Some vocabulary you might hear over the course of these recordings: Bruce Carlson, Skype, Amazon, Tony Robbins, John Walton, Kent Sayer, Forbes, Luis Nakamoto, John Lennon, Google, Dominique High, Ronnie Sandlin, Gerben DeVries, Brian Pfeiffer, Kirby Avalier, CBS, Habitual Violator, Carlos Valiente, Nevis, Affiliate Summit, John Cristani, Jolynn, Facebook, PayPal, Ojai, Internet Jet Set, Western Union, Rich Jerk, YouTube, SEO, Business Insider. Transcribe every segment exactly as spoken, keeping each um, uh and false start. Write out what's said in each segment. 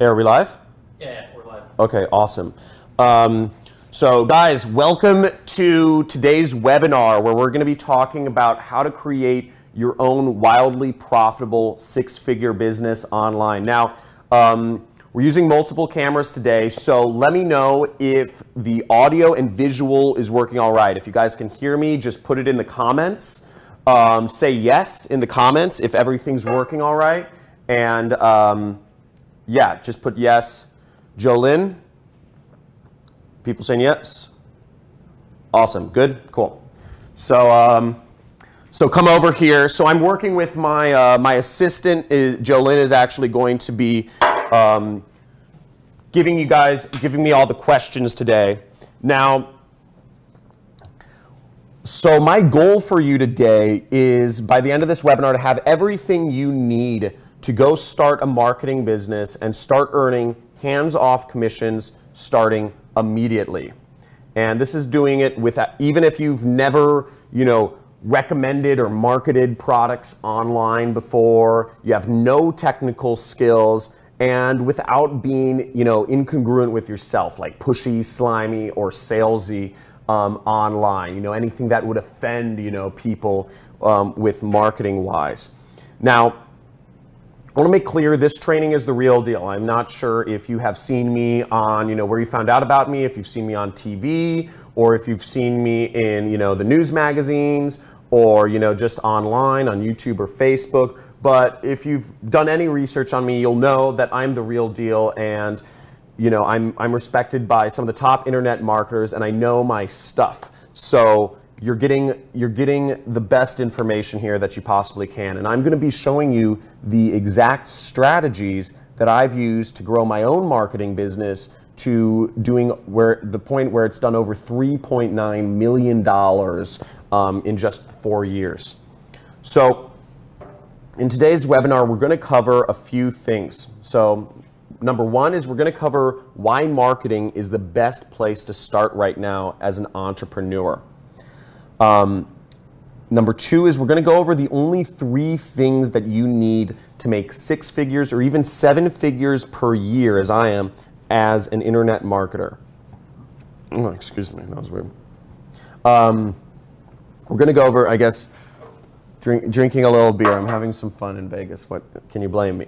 Hey, are we live? Yeah, yeah, we're live. Okay, awesome. Um, so guys, welcome to today's webinar where we're going to be talking about how to create your own wildly profitable six-figure business online. Now, um, we're using multiple cameras today, so let me know if the audio and visual is working all right. If you guys can hear me, just put it in the comments. Um, say yes in the comments if everything's working all right. And um, yeah, just put yes. Jolynn, people saying yes. Awesome, good, cool. So, um, so come over here. So I'm working with my uh, my assistant. Jolynn is actually going to be um, giving you guys, giving me all the questions today. Now, so my goal for you today is by the end of this webinar to have everything you need to go start a marketing business and start earning hands-off commissions starting immediately. And this is doing it with, even if you've never, you know, recommended or marketed products online before, you have no technical skills, and without being, you know, incongruent with yourself, like pushy, slimy, or salesy um, online, you know, anything that would offend, you know, people um, with marketing-wise. Now, I want to make clear this training is the real deal. I'm not sure if you have seen me on, you know, where you found out about me, if you've seen me on T V, or if you've seen me in, you know, the news magazines, or, you know, just online on YouTube or Facebook. But if you've done any research on me, you'll know that I'm the real deal, and, you know, I'm, I'm respected by some of the top internet marketers, and I know my stuff. So You're getting, you're getting the best information here that you possibly can. And I'm going to be showing you the exact strategies that I've used to grow my own marketing business to doing where the point where it's done over three point nine million dollars um, in just four years. So in today's webinar, we're going to cover a few things. So number one is we're going to cover why marketing is the best place to start right now as an entrepreneur. Um, number two is we're going to go over the only three things that you need to make six figures or even seven figures per year, as I am, as an internet marketer. Oh, excuse me, that was weird. Um, we're going to go over, I guess, drink, drinking a little beer. I'm having some fun in Vegas. What can you blame me?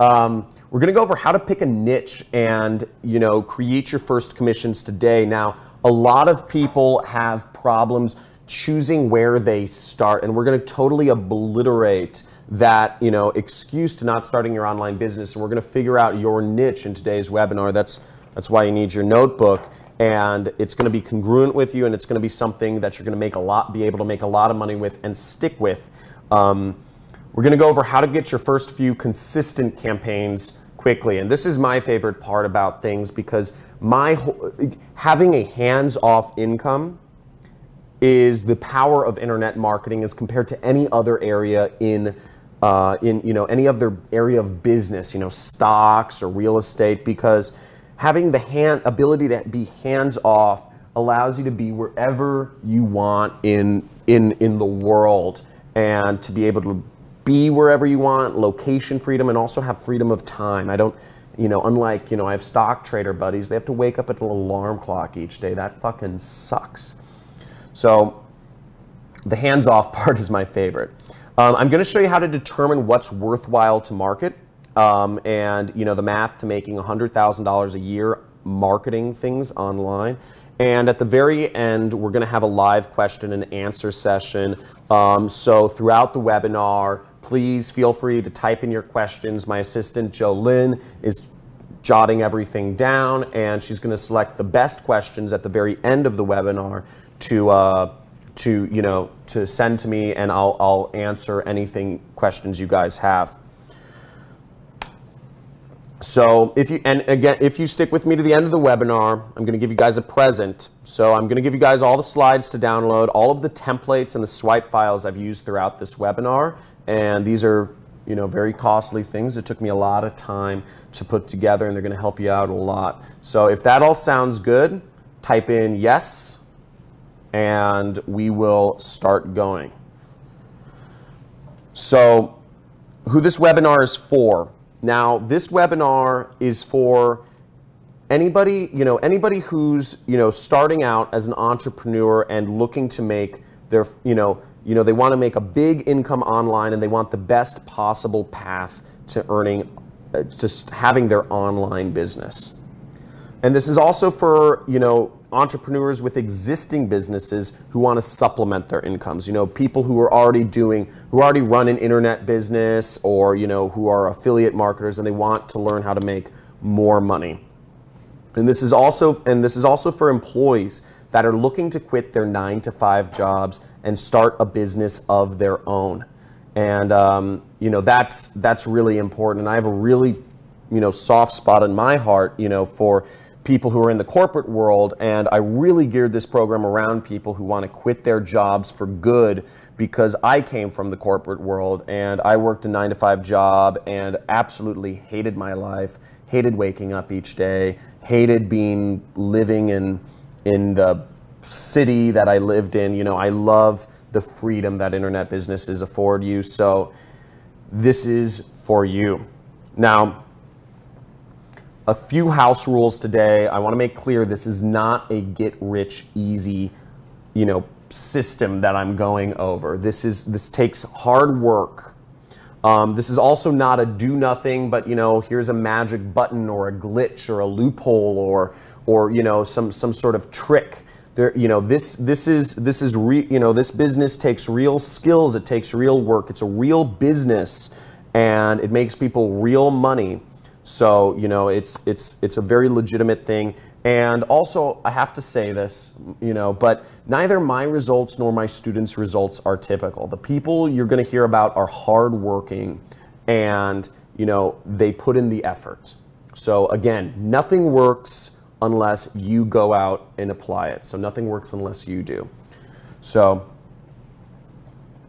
um, we're going to go over how to pick a niche and, you know, create your first commissions today. Now, a lot of people have problems choosing where they start, and we're going to totally obliterate that, you know, excuse to not starting your online business. And we're going to figure out your niche in today's webinar. That's that's why you need your notebook, and it's going to be congruent with you, and it's going to be something that you're going to make a lot, be able to make a lot of money with, and stick with. Um, we're going to go over how to get your first few consistent campaigns quickly, and this is my favorite part about things, because my having a hands-off income is the power of internet marketing as compared to any other area in, uh, in you know, any other area of business, you know, stocks or real estate, because having the hand ability to be hands-off allows you to be wherever you want in in in the world, and to be able to be wherever you want, location freedom, and also have freedom of time. I don't. You know, unlike, you know, I have stock trader buddies, they have to wake up at an alarm clock each day. That fucking sucks. So the hands-off part is my favorite. Um, I'm going to show you how to determine what's worthwhile to market um, and, you know, the math to making one hundred thousand dollars a year marketing things online. And at the very end, we're going to have a live question and answer session. Um, so throughout the webinar, please feel free to type in your questions. My assistant, Jolynn, is jotting everything down, and she's going to select the best questions at the very end of the webinar to, uh, to you know, to send to me, and I'll, I'll answer anything questions you guys have. So if you, and again, if you stick with me to the end of the webinar, I'm going to give you guys a present. So I'm going to give you guys all the slides to download, all of the templates and the swipe files I've used throughout this webinar. And these are, you know, very costly things. It took me a lot of time to put together, and they're going to help you out a lot. So if that all sounds good, type in yes, and we will start going. So who this webinar is for Now, this webinar is for anybody, you know, anybody who's, you know, starting out as an entrepreneur and looking to make their, you know, you know, they want to make a big income online and they want the best possible path to earning, uh, just having their online business. And this is also for, you know, entrepreneurs with existing businesses who want to supplement their incomes. You know, people who are already doing, who already run an internet business, or, you know, who are affiliate marketers and they want to learn how to make more money. And this is also, and this is also for employees that are looking to quit their nine to five jobs and start a business of their own. And, um, you know, that's, that's really important. And I have a really, you know, soft spot in my heart, you know, for people who are in the corporate world, and I really geared this program around people who want to quit their jobs for good, because I came from the corporate world and I worked a nine to five job and absolutely hated my life, hated waking up each day, hated being living in in the city that I lived in. You know, I love the freedom that internet businesses afford you, so this is for you. Now, a few house rules today. I want to make clear this is not a get rich easy, you know, system that I'm going over. This is, this takes hard work. Um, this is also not a do nothing, but, you know, here's a magic button or a glitch or a loophole or or you know, some some sort of trick. There, you know, this this is this is re, you know, this business takes real skills. It takes real work. It's a real business, and it makes people real money. So, you know, it's it's it's a very legitimate thing. And also, I have to say this, you know, but neither my results nor my students' results are typical. The people you're going to hear about are hardworking, and, you know, they put in the effort. So again, nothing works unless you go out and apply it. So nothing works unless you do. So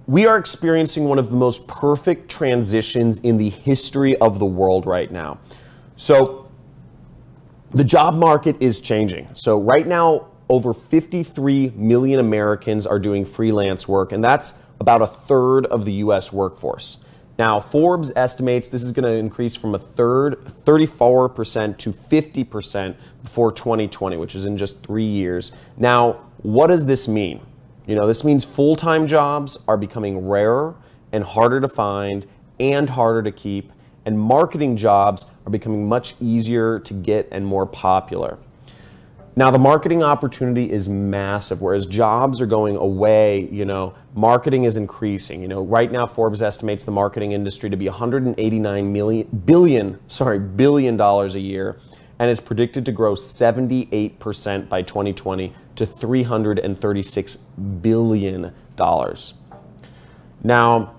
we are experiencing one of the most perfect transitions in the history of the world right now. So the job market is changing. So right now, over fifty-three million Americans are doing freelance work, and that's about a third of the U S workforce. Now, Forbes estimates this is going to increase from a third, thirty-four percent to fifty percent before twenty twenty, which is in just three years. Now, what does this mean? You know, this means full-time jobs are becoming rarer and harder to find and harder to keep, and marketing jobs are becoming much easier to get and more popular. Now, the marketing opportunity is massive. Whereas jobs are going away, you know, marketing is increasing. You know, right now Forbes estimates the marketing industry to be one hundred eighty-nine million billion, sorry, billion dollars a year, and is predicted to grow seventy-eight percent by twenty twenty to three hundred thirty-six billion dollars. Now,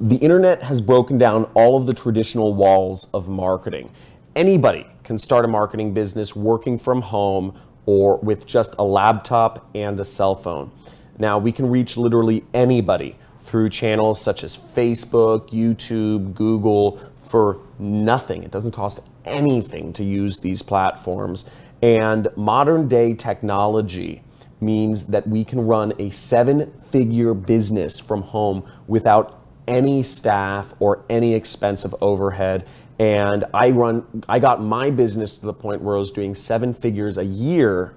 the internet has broken down all of the traditional walls of marketing. Anybody can start a marketing business working from home or with just a laptop and a cell phone. Now, we can reach literally anybody through channels such as Facebook, YouTube, Google, for nothing. It doesn't cost anything to use these platforms. And modern day technology means that we can run a seven-figure business from home without any staff or any expensive overhead. And I run, I got my business to the point where I was doing seven figures a year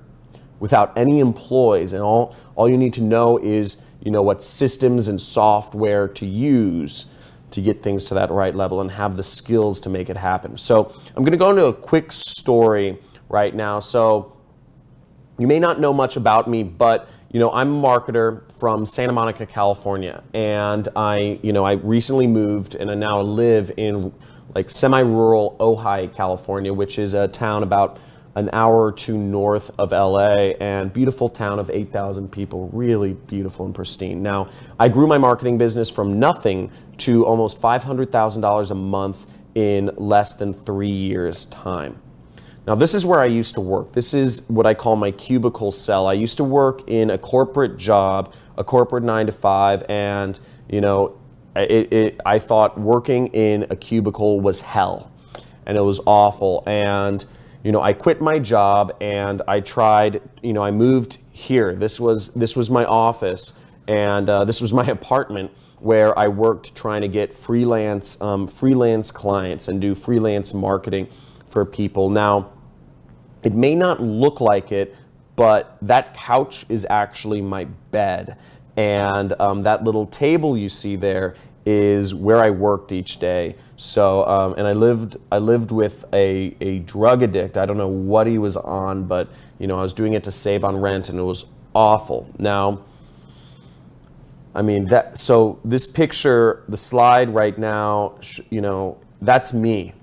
without any employees. And all, all you need to know is, you know, what systems and software to use to get things to that right level and have the skills to make it happen. So I'm going to go into a quick story right now. So you may not know much about me, but, you know, I'm a marketer from Santa Monica, California, and I, you know, I recently moved and I now live in like semi-rural Ojai, California, which is a town about an hour or two north of L A, and beautiful town of eight thousand people, really beautiful and pristine. Now, I grew my marketing business from nothing to almost five hundred thousand dollars a month in less than three years' time. Now, this is where I used to work. This is what I call my cubicle cell. I used to work in a corporate job, a corporate nine to five, and, you know, it, it, I thought working in a cubicle was hell, and it was awful. And, you know, I quit my job and I tried, you know, I moved here. This was, this was my office, and uh, this was my apartment, where I worked trying to get freelance um, freelance clients and do freelance marketing for people. Now, it may not look like it, but that couch is actually my bed. And um, that little table you see there is where I worked each day. So, um, and I lived, I lived with a, a drug addict. I don't know what he was on, but you know, I was doing it to save on rent, and it was awful. Now, I mean that. So this picture, the slide right now, you know, that's me.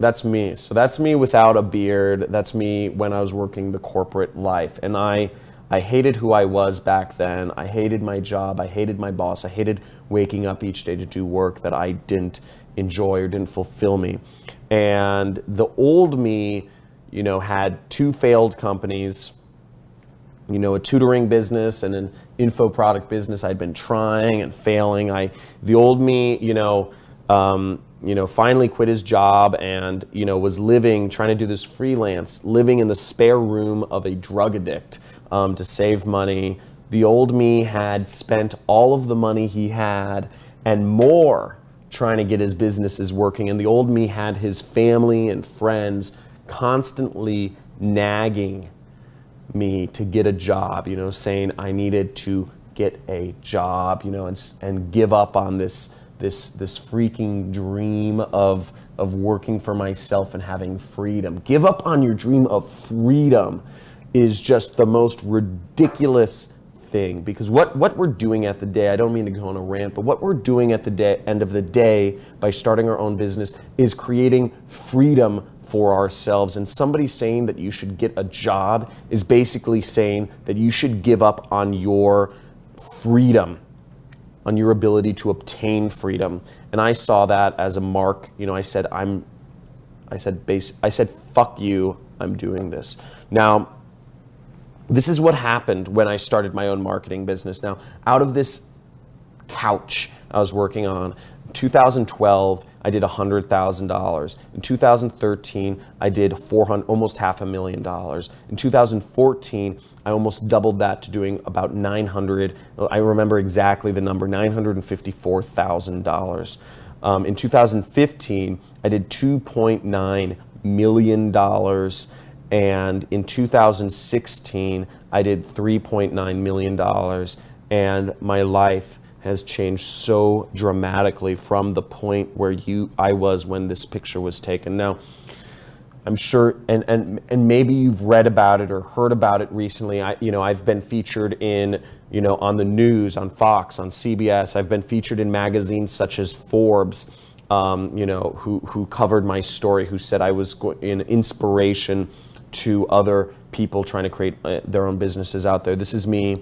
That's me. So that's me without a beard. That's me when I was working the corporate life, and I. I hated who I was back then. I hated my job. I hated my boss. I hated waking up each day to do work that I didn't enjoy or didn't fulfill me. And the old me, you know, had two failed companies, you know, a tutoring business and an info product business. I'd been trying and failing. I, the old me, you know, um, you know, finally quit his job and, you know, was living, trying to do this freelance, living in the spare room of a drug addict. Um, to save money. The old me had spent all of the money he had and more trying to get his businesses working. And the old me had his family and friends constantly nagging me to get a job, you know, saying I needed to get a job, you know, and, and give up on this, this, this freaking dream of, of working for myself and having freedom. Give up on your dream of freedom is just the most ridiculous thing, because what, what we're doing at the day, I don't mean to go on a rant, but what we're doing at the day, end of the day by starting our own business is creating freedom for ourselves. And somebody saying that you should get a job is basically saying that you should give up on your freedom, on your ability to obtain freedom. And I saw that as a mark. You know, I said, I'm, I said, base, I said, fuck you, I'm doing this. Now, this is what happened when I started my own marketing business. Now, out of this couch I was working on, two thousand twelve, I did one hundred thousand dollars. In two thousand thirteen, I did four hundred, almost half a million dollars. In two thousand fourteen, I almost doubled that to doing about nine hundred. I remember exactly the number, nine hundred fifty-four thousand dollars. Um, in two thousand fifteen, I did two point nine million dollars. And in two thousand sixteen, I did three point nine million dollars, and my life has changed so dramatically from the point where you I was when this picture was taken. Now, I'm sure, and and and maybe you've read about it or heard about it recently. I you know I've been featured in you know on the news, on Fox, on C B S. I've been featured in magazines such as Forbes. Um, you know who who covered my story, who said I was an inspiration to other people trying to create uh, their own businesses out there. This is me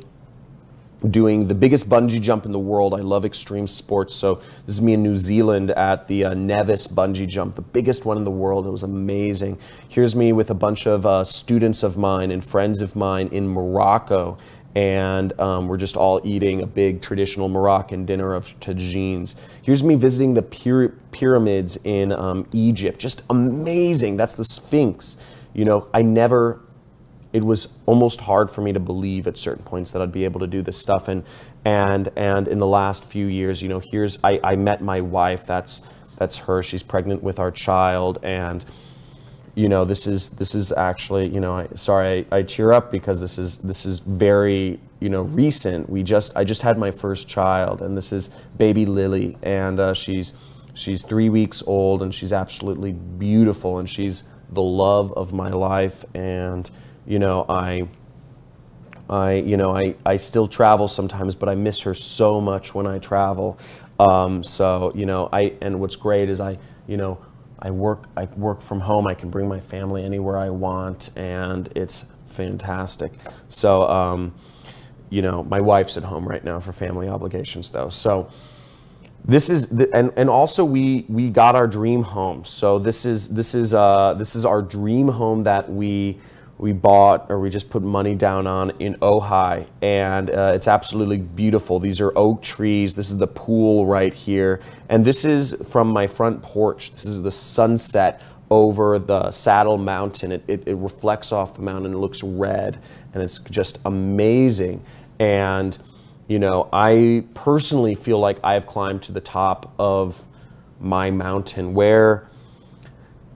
doing the biggest bungee jump in the world. I love extreme sports. So this is me in New Zealand at the uh, Nevis bungee jump, the biggest one in the world. It was amazing. Here's me with a bunch of uh, students of mine and friends of mine in Morocco. And um, we're just all eating a big traditional Moroccan dinner of tagines. Here's me visiting the pyra pyramids in um, Egypt. Just amazing. That's the Sphinx. You know, I never, it was almost hard for me to believe at certain points that I'd be able to do this stuff. And and and in the last few years, you know, here's, I, I met my wife. That's, that's her. She's pregnant with our child. And you know, this is this is actually, you know, I, sorry, I, I tear up because this is this is very, you know, recent. We just I just had my first child, and this is baby Lily, and uh, she's she's three weeks old, and she's absolutely beautiful, and she's the love of my life. And you know, I I you know I I still travel sometimes, but I miss her so much when I travel. Um, so you know, I and what's great is I you know. I work, I work from home. I can bring my family anywhere I want, and it's fantastic. So, um, you know, my wife's at home right now for family obligations, though. So this is, the, and, and also we, we got our dream home. So this is, this is, uh, this is our dream home that we, we bought, or we just put money down on in Ojai, and uh, it's absolutely beautiful. These are oak trees. This is the pool right here, and this is from my front porch. This is the sunset over the Saddle Mountain. It, it, it reflects off the mountain. It looks red, and it's just amazing. And You know, I personally feel like I've climbed to the top of my mountain where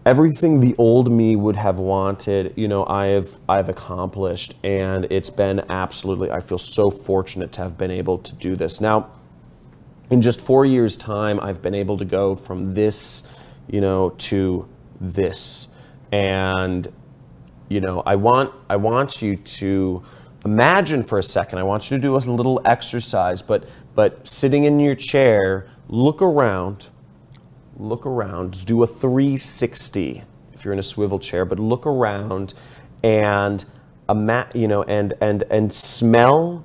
everything the old me would have wanted, you know, I've I've accomplished, and it's been absolutely, I feel so fortunate to have been able to do this. Now, in just four years' time, I've been able to go from this, you know, to this. And, you know, I want I want you to imagine for a second, I want you to do a little exercise, but but sitting in your chair, look around, look around, do a three sixty if you're in a swivel chair, but look around and ima- you know, and and and smell.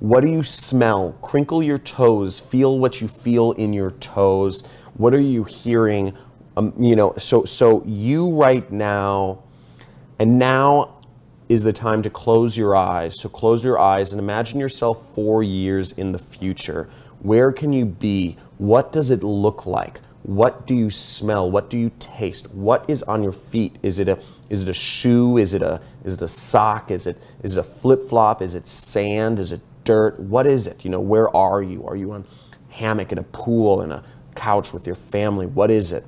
What do you smell? Crinkle your toes, feel what you feel in your toes. What are you hearing? Um, you know, so so you right now, and now is the time to close your eyes. So close your eyes and imagine yourself four years in the future. Where can you be? What does it look like? What do you smell? What do you taste? What is on your feet? Is it a is it a shoe? Is it a is it a sock? Is it is it a flip-flop? Is it sand? Is it dirt? What is it? You know, where are you? Are you on a hammock in a pool in a couch with your family? What is it?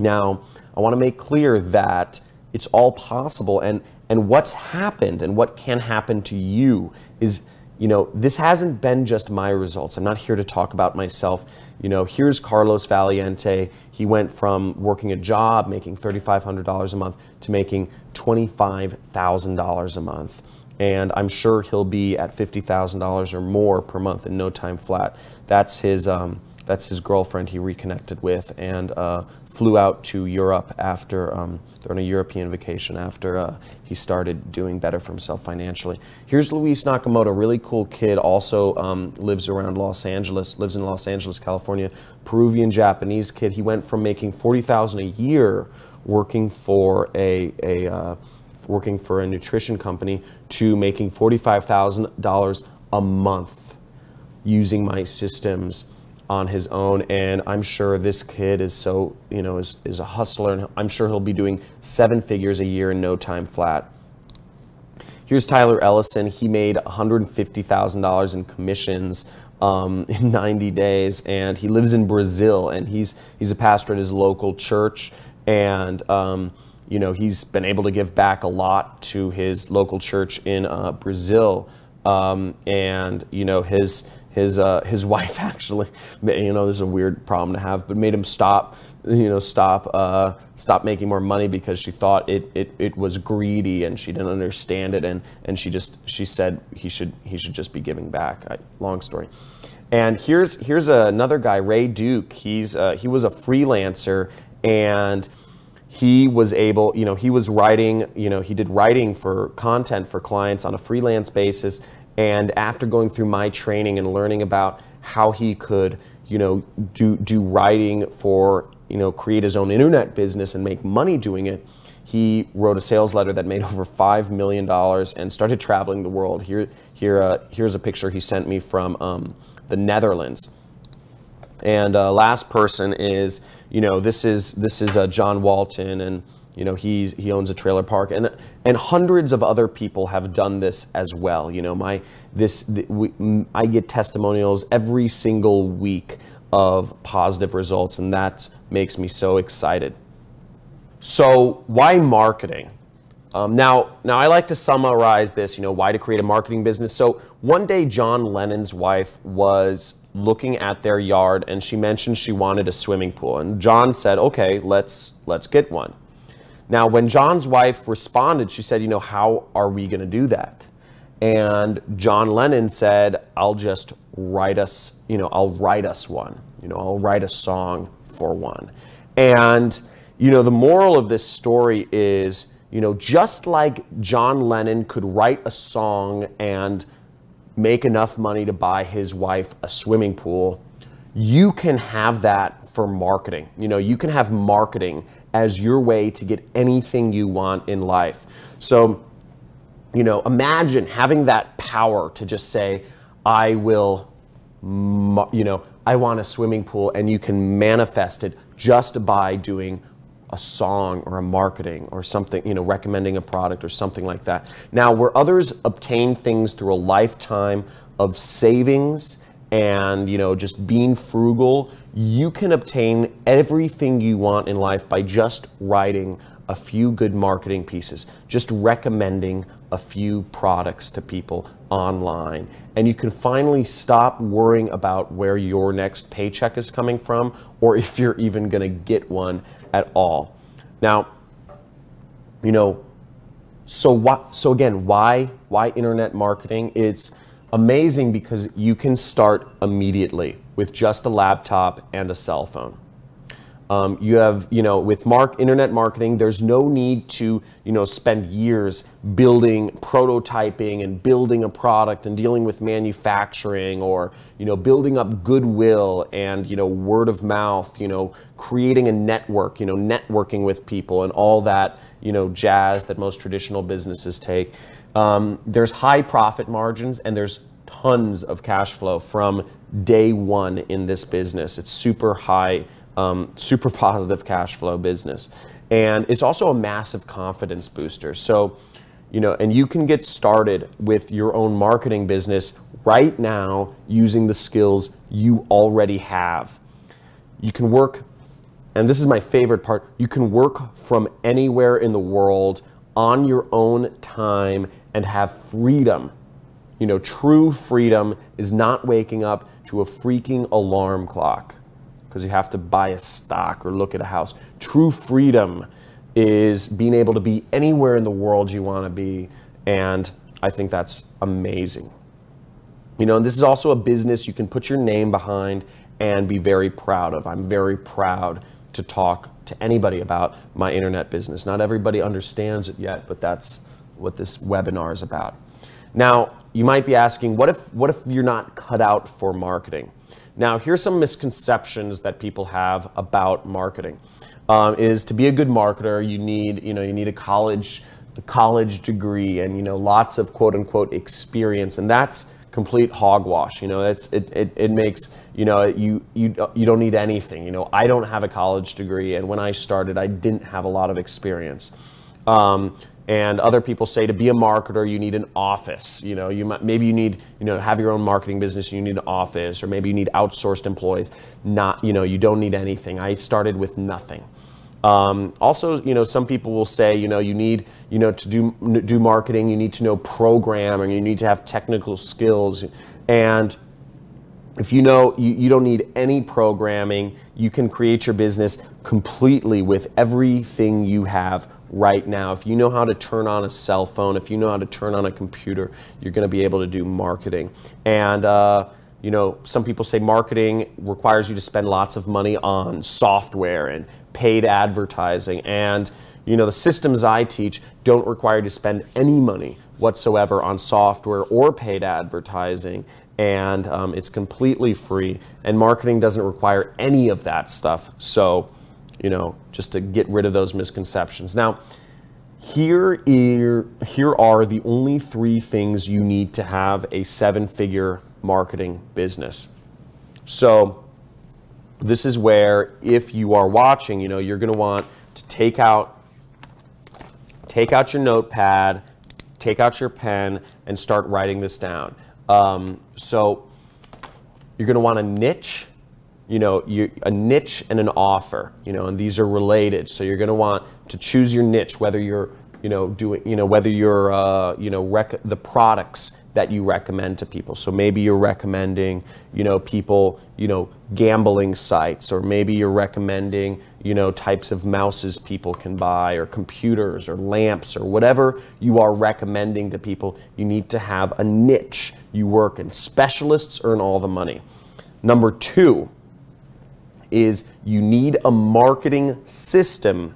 Now, I want to make clear that it's all possible, and and what's happened and what can happen to you is, you know, this hasn't been just my results. I'm not here to talk about myself. You know, here's Carlos Valiente. He went from working a job, making thirty-five hundred dollars a month, to making twenty-five thousand dollars a month. And I'm sure he'll be at fifty thousand dollars or more per month in no time flat. That's his, um, that's his girlfriend he reconnected with, and uh, flew out to Europe after, um, they're on a European vacation after uh, he started doing better for himself financially. Here's Luis Nakamoto, really cool kid, also um, lives around Los Angeles, lives in Los Angeles, California, Peruvian Japanese kid. He went from making forty thousand dollars a year working for a, a, uh, working for a nutrition company to making forty-five thousand dollars a month using my systems on his own. And I'm sure this kid is so, you know, is, is a hustler, and I'm sure he'll be doing seven figures a year in no time flat. Here's Tyler Ellison. He made one hundred fifty thousand dollars in commissions um, in ninety days, and he lives in Brazil, and he's, he's a pastor at his local church, and um, you know, he's been able to give back a lot to his local church in uh, Brazil, um, and you know, his His, uh, his wife actually, you know, this is a weird problem to have, but made him stop, you know, stop, uh, stop making more money because she thought it, it, it was greedy and she didn't understand it. And, and she just, she said he should, he should just be giving back. I, long story. And here's, here's another guy, Ray Duke. He's, uh, he was a freelancer, and he was able, you know, he was writing, you know, he did writing for content for clients on a freelance basis. And after going through my training and learning about how he could, you know, do do writing for, you know, create his own internet business and make money doing it, he wrote a sales letter that made over five million dollars and started traveling the world. Here, here, uh, here's a picture he sent me from um, the Netherlands. And uh, last person is, you know, this is this is uh, John Walton, and you know, he, he owns a trailer park, and and hundreds of other people have done this as well. You know, my this the, we, I get testimonials every single week of positive results, and that makes me so excited. So why marketing? Um, now, now I like to summarize this, you know, why to create a marketing business. So one day John Lennon's wife was looking at their yard, and she mentioned she wanted a swimming pool, and John said, okay, let's let's get one. Now, when John's wife responded, she said, you know, how are we going to do that? And John Lennon said, I'll just write us, you know, I'll write us one. You know, I'll write a song for one. And, you know, the moral of this story is, you know, just like John Lennon could write a song and make enough money to buy his wife a swimming pool, you can have that for marketing. You know, you can have marketing as your way to get anything you want in life. So, you know, imagine having that power to just say, I will, you know, I want a swimming pool, and you can manifest it just by doing a song or a marketing or something, you know, recommending a product or something like that. Now, where others obtain things through a lifetime of savings and, you know, just being frugal, you can obtain everything you want in life by just writing a few good marketing pieces, just recommending a few products to people online. And you can finally stop worrying about where your next paycheck is coming from, or if you're even gonna get one at all. Now, you know, so what, so again, why, why internet marketing? It's amazing because you can start immediately with just a laptop and a cell phone. Um, you have, you know, with mark, internet marketing, there's no need to, you know, spend years building, prototyping and building a product and dealing with manufacturing, or, you know, building up goodwill and, you know, word of mouth, you know, creating a network, you know, networking with people and all that, you know, jazz that most traditional businesses take. Um, there's high profit margins and there's tons of cash flow from day one in this business. It's super high. Um, super positive cash flow business. And it's also a massive confidence booster. So, you know, and you can get started with your own marketing business right now using the skills you already have. You can work, and this is my favorite part, you can work from anywhere in the world on your own time and have freedom. You know, true freedom is not waking up to a freaking alarm clock because you have to buy a stock or look at a house. True freedom is being able to be anywhere in the world you want to be, and I think that's amazing. You know, and this is also a business you can put your name behind and be very proud of. I'm very proud to talk to anybody about my internet business. Not everybody understands it yet, but that's what this webinar is about. Now, you might be asking, what if, what if you're not cut out for marketing? Now, here's some misconceptions that people have about marketing. Um, is to be a good marketer, you need, you know, you need a college, a college degree, and you know, lots of quote unquote experience, and that's complete hogwash. You know, it's it it, it makes, you know, you you you don't need anything. You know, I don't have a college degree, and when I started, I didn't have a lot of experience. Um, And other people say to be a marketer, you need an office. You know, you might, maybe you need, you know, have your own marketing business, you need an office, or maybe you need outsourced employees. Not, you know, you don't need anything. I started with nothing. Um, also, you know, some people will say, you know, you need, you know, to do do marketing, you need to know programming, you need to have technical skills, and if you know, you, you don't need any programming, you can create your business completely with everything you have right now. If you know how to turn on a cell phone, if you know how to turn on a computer, you're going to be able to do marketing. And uh, you know, some people say marketing requires you to spend lots of money on software and paid advertising. And you know, the systems I teach don't require you to spend any money whatsoever on software or paid advertising. And um, it's completely free, and marketing doesn't require any of that stuff. So, you know, just to get rid of those misconceptions. Now, here, here, here are the only three things you need to have a seven-figure marketing business. So this is where, if you are watching, you know, you're gonna want to take out, take out your notepad, take out your pen, and start writing this down. Um, so you're going to want a niche, you know, you, a niche and an offer, you know, and these are related. So you're going to want to choose your niche, whether you're, you know, doing, you know, whether you're, uh, you know, rec the products that you recommend to people. So maybe you're recommending, you know, people, you know, gambling sites, or maybe you're recommending, you know, types of mouses people can buy, or computers, or lamps, or whatever you are recommending to people. You need to have a niche you work in. Specialists earn all the money. Number two is you need a marketing system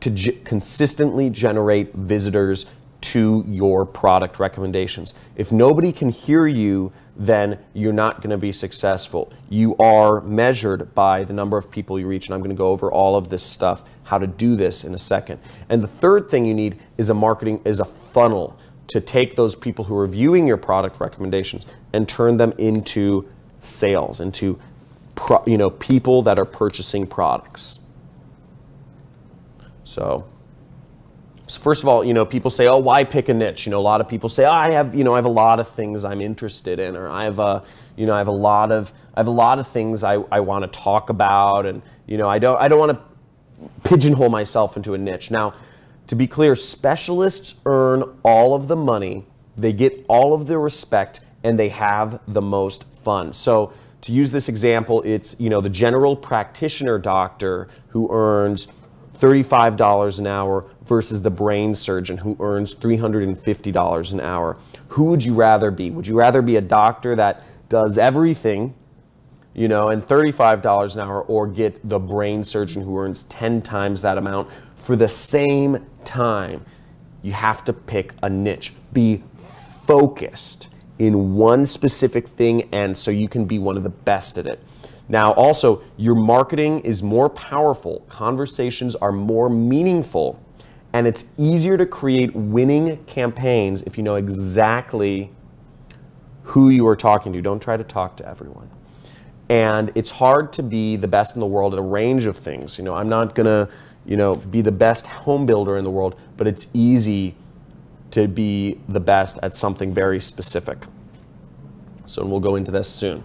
to ge- consistently generate visitors to your product recommendations. If nobody can hear you, then you're not going to be successful. You are measured by the number of people you reach, and I'm going to go over all of this stuff, how to do this, in a second. And the third thing you need is a marketing, is a funnel to take those people who are viewing your product recommendations and turn them into sales, into pro, you know, people that are purchasing products. So So first of all, you know, people say, oh, why pick a niche? You know, a lot of people say, oh, I have, you know, I have a lot of things I'm interested in, or I have a, you know, I have a lot of, I have a lot of things I, I want to talk about, and, you know, I don't, I don't want to pigeonhole myself into a niche. Now, to be clear, specialists earn all of the money, they get all of the respect, and they have the most fun. So to use this example, it's, you know, the general practitioner doctor who earns thirty-five dollars an hour versus the brain surgeon who earns three hundred fifty dollars an hour. Who would you rather be? Would you rather be a doctor that does everything, you know, and thirty-five dollars an hour, or get the brain surgeon who earns ten times that amount for the same time? You have to pick a niche. Be focused in one specific thing, and so you can be one of the best at it. Now, also, your marketing is more powerful, conversations are more meaningful, and it's easier to create winning campaigns if you know exactly who you are talking to. Don't try to talk to everyone. And it's hard to be the best in the world at a range of things. You know, I'm not gonna, you know, be the best home builder in the world, but it's easy to be the best at something very specific. So we'll go into this soon.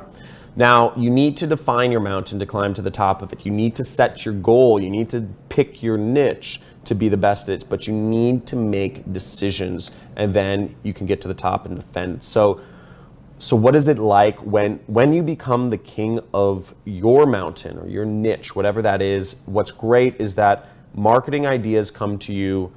Now, you need to define your mountain to climb to the top of it. You need to set your goal. You need to pick your niche to be the best at it, but you need to make decisions, and then you can get to the top and defend. So, so what is it like when, when you become the king of your mountain or your niche, whatever that is? What's great is that marketing ideas come to you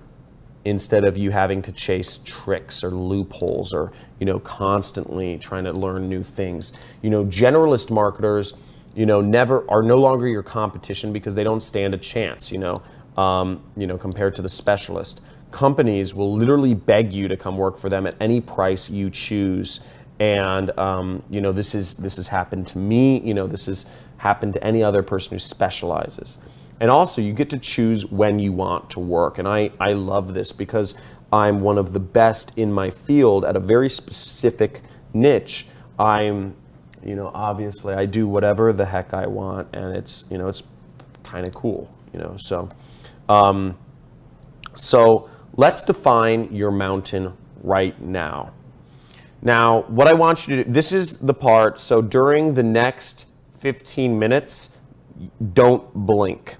instead of you having to chase tricks or loopholes, or, you know, constantly trying to learn new things. You know, generalist marketers, you know, never are no longer your competition because they don't stand a chance, you know, um, you know, compared to the specialist. Companies will literally beg you to come work for them at any price you choose. And, um, you know, this is, this has happened to me, you know, this has happened to any other person who specializes. And also, you get to choose when you want to work. And I, I love this because I'm one of the best in my field at a very specific niche. I'm, you know, obviously I do whatever the heck I want, and it's, you know, it's kind of cool, you know. So, um, so let's define your mountain right now. Now, what I want you to do, this is the part, so during the next fifteen minutes, don't blink.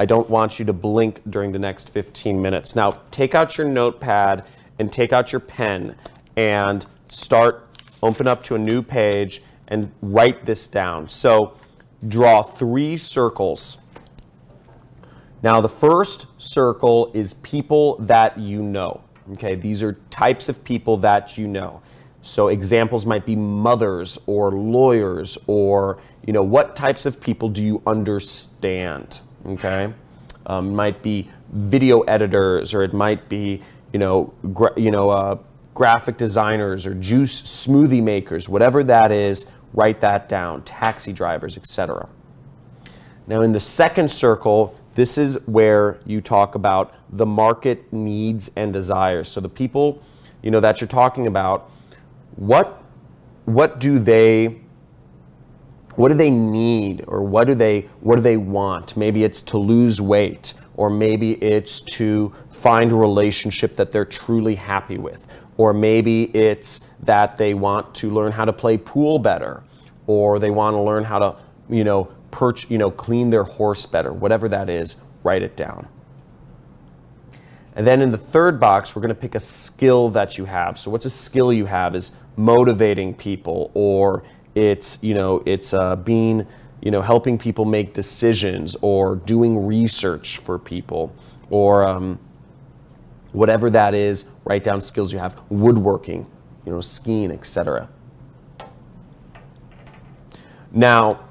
I don't want you to blink during the next fifteen minutes. Now, take out your notepad and take out your pen and start, open up to a new page and write this down. So draw three circles. Now, the first circle is people that you know. Okay, these are types of people that you know. So examples might be mothers or lawyers, or, you know, what types of people do you understand? Okay, um, might be video editors, or it might be, you know, gra you know, uh, graphic designers, or juice smoothie makers, whatever that is. Write that down. Taxi drivers, et cetera. Now, in the second circle, this is where you talk about the market needs and desires. So the people, you know, that you're talking about. What, what do they, what do they need, or what do they, what do they want? Maybe it's to lose weight, or maybe it's to find a relationship that they're truly happy with, or maybe it's that they want to learn how to play pool better, or they want to learn how to, you know, perch, you know, clean their horse better. Whatever that is, write it down. And then in the third box, we're going to pick a skill that you have. So what's a skill you have? Is motivating people, or it's, you know, it's uh, being, you know, helping people make decisions, or doing research for people, or um, whatever that is. Write down skills you have. Woodworking, you know, skiing, et cetera. Now,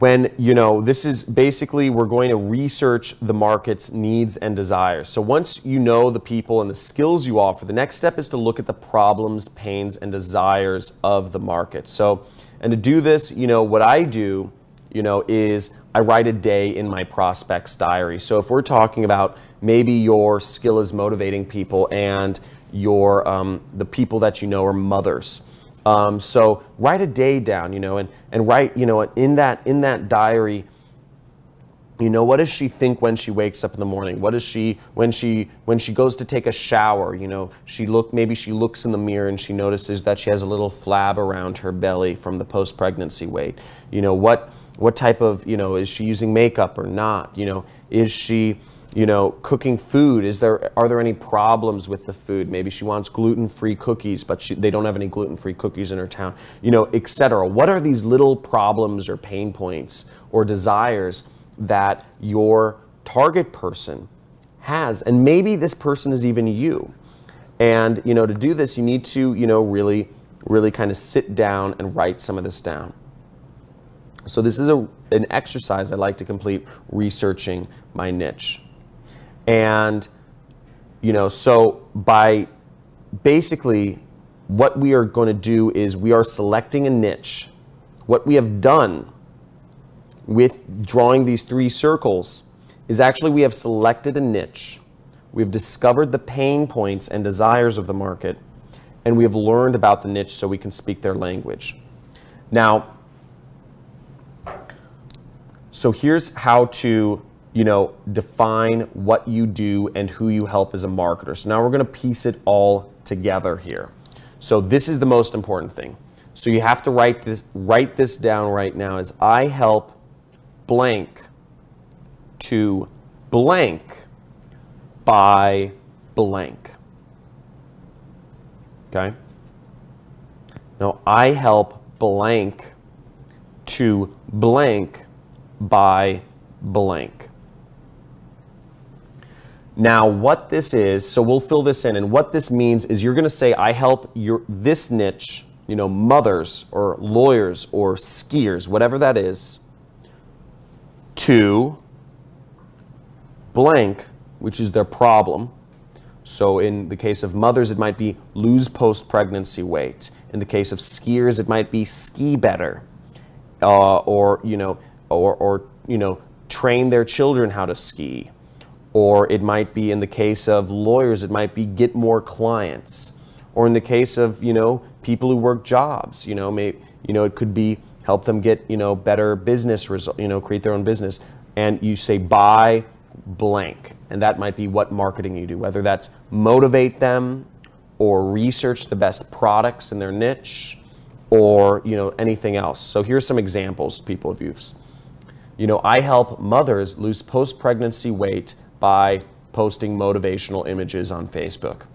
when, you know, this is basically, we're going to research the market's needs and desires. So once you know the people and the skills you offer, the next step is to look at the problems, pains, and desires of the market. So, and to do this, you know, what I do, you know, is I write a day in my prospect's diary. So if we're talking about maybe your skill is motivating people, and your, um, the people that you know are mothers. Um, so write a day down, you know, and, and write, you know, in that, in that diary, You know, what does she think when she wakes up in the morning? What does she, when she, when she goes to take a shower, you know, she look, maybe she looks in the mirror and she notices that she has a little flab around her belly from the post-pregnancy weight. You know, what, what type of, you know, is she using makeup or not? You know, is she, you know, cooking food? Is there, are there any problems with the food? Maybe she wants gluten-free cookies, but she, they don't have any gluten-free cookies in her town, you know, et cetera. What are these little problems or pain points or desires that your target person has? And maybe this person is even you. And, you know, to do this, you need to, you know, really, really kind of sit down and write some of this down. So this is a, an exercise I like to complete, researching my niche. And, you know, so by basically what we are going to do is we are selecting a niche. What we have done with drawing these three circles is actually we have selected a niche, we've discovered the pain points and desires of the market, and we have learned about the niche so we can speak their language. Now, so here's how to, you know, define what you do and who you help as a marketer. So now we're going to piece it all together here. So this is the most important thing. So you have to write this, write this down right now as I help blank to blank by blank. Okay? Now, I help blank to blank by blank. Now, what this is, so we'll fill this in, and what this means is you're going to say, I help your this niche, you know, mothers or lawyers or skiers, whatever that is, to blank, which is their problem. So in the case of mothers, it might be lose post-pregnancy weight. In the case of skiers, it might be ski better, uh, or you know, or or you know, train their children how to ski. Or it might be in the case of lawyers, it might be get more clients. Or in the case of you know, people who work jobs, you know, may you know, it could be help them get, you know, better business result, you know, create their own business. And you say buy blank. And that might be what marketing you do, whether that's motivate them or research the best products in their niche or, you know, anything else. So here's some examples people have used. You know, I help mothers lose post-pregnancy weight by posting motivational images on Facebook.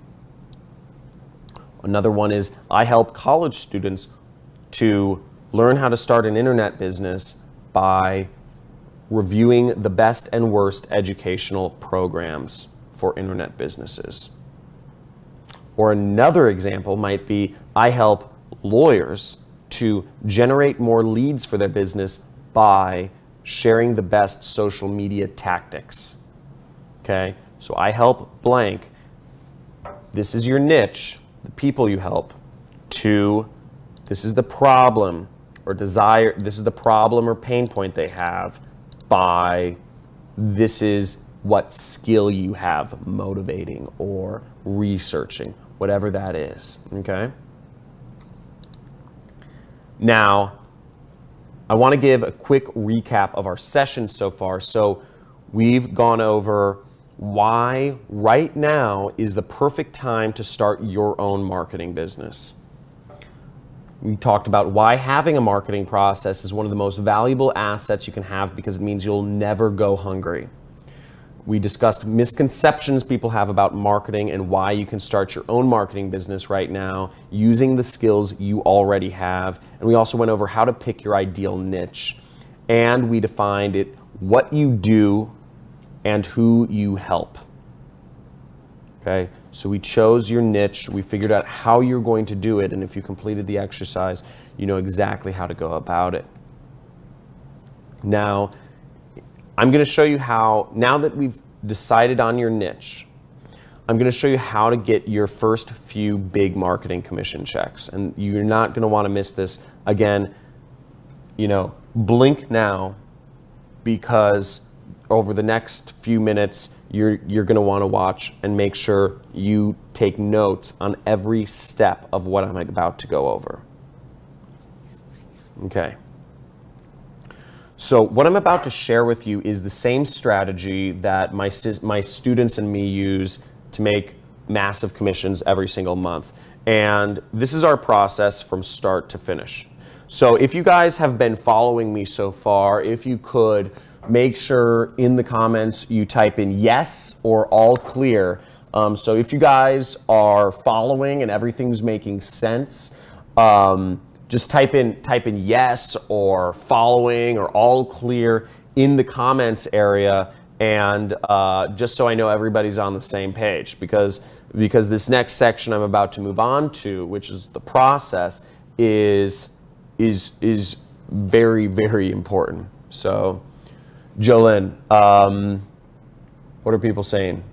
Another one is I help college students to learn how to start an internet business by reviewing the best and worst educational programs for internet businesses. Or another example might be, I help lawyers to generate more leads for their business by sharing the best social media tactics. Okay, so I help blank. This is your niche, the people you help, to, this is the problem or desire, this is the problem or pain point they have, by this is what skill you have, motivating or researching, whatever that is, okay? Now, I want to give a quick recap of our session so far. So we've gone over why right now is the perfect time to start your own marketing business. We talked about why having a marketing process is one of the most valuable assets you can have because it means you'll never go hungry. We discussed misconceptions people have about marketing and why you can start your own marketing business right now using the skills you already have. And we also went over how to pick your ideal niche. And we defined it, what you do and who you help. Okay? So we chose your niche, we figured out how you're going to do it, and if you completed the exercise, you know exactly how to go about it. Now, I'm going to show you how, now that we've decided on your niche, I'm going to show you how to get your first few big marketing commission checks. And you're not going to want to miss this. Again, you know, blink now, because over the next few minutes, you're, you're going to want to watch and make sure you take notes on every step of what I'm about to go over. Okay. So what I'm about to share with you is the same strategy that my, my students and me use to make massive commissions every single month. And this is our process from start to finish. So if you guys have been following me so far, if you could make sure in the comments you type in yes or all clear. Um, so if you guys are following and everything's making sense, um, just type in type in yes or following or all clear in the comments area, and uh, just so I know everybody's on the same page, because because this next section I'm about to move on to, which is the process, is is is very very important. So, Jolynn, um, what are people saying?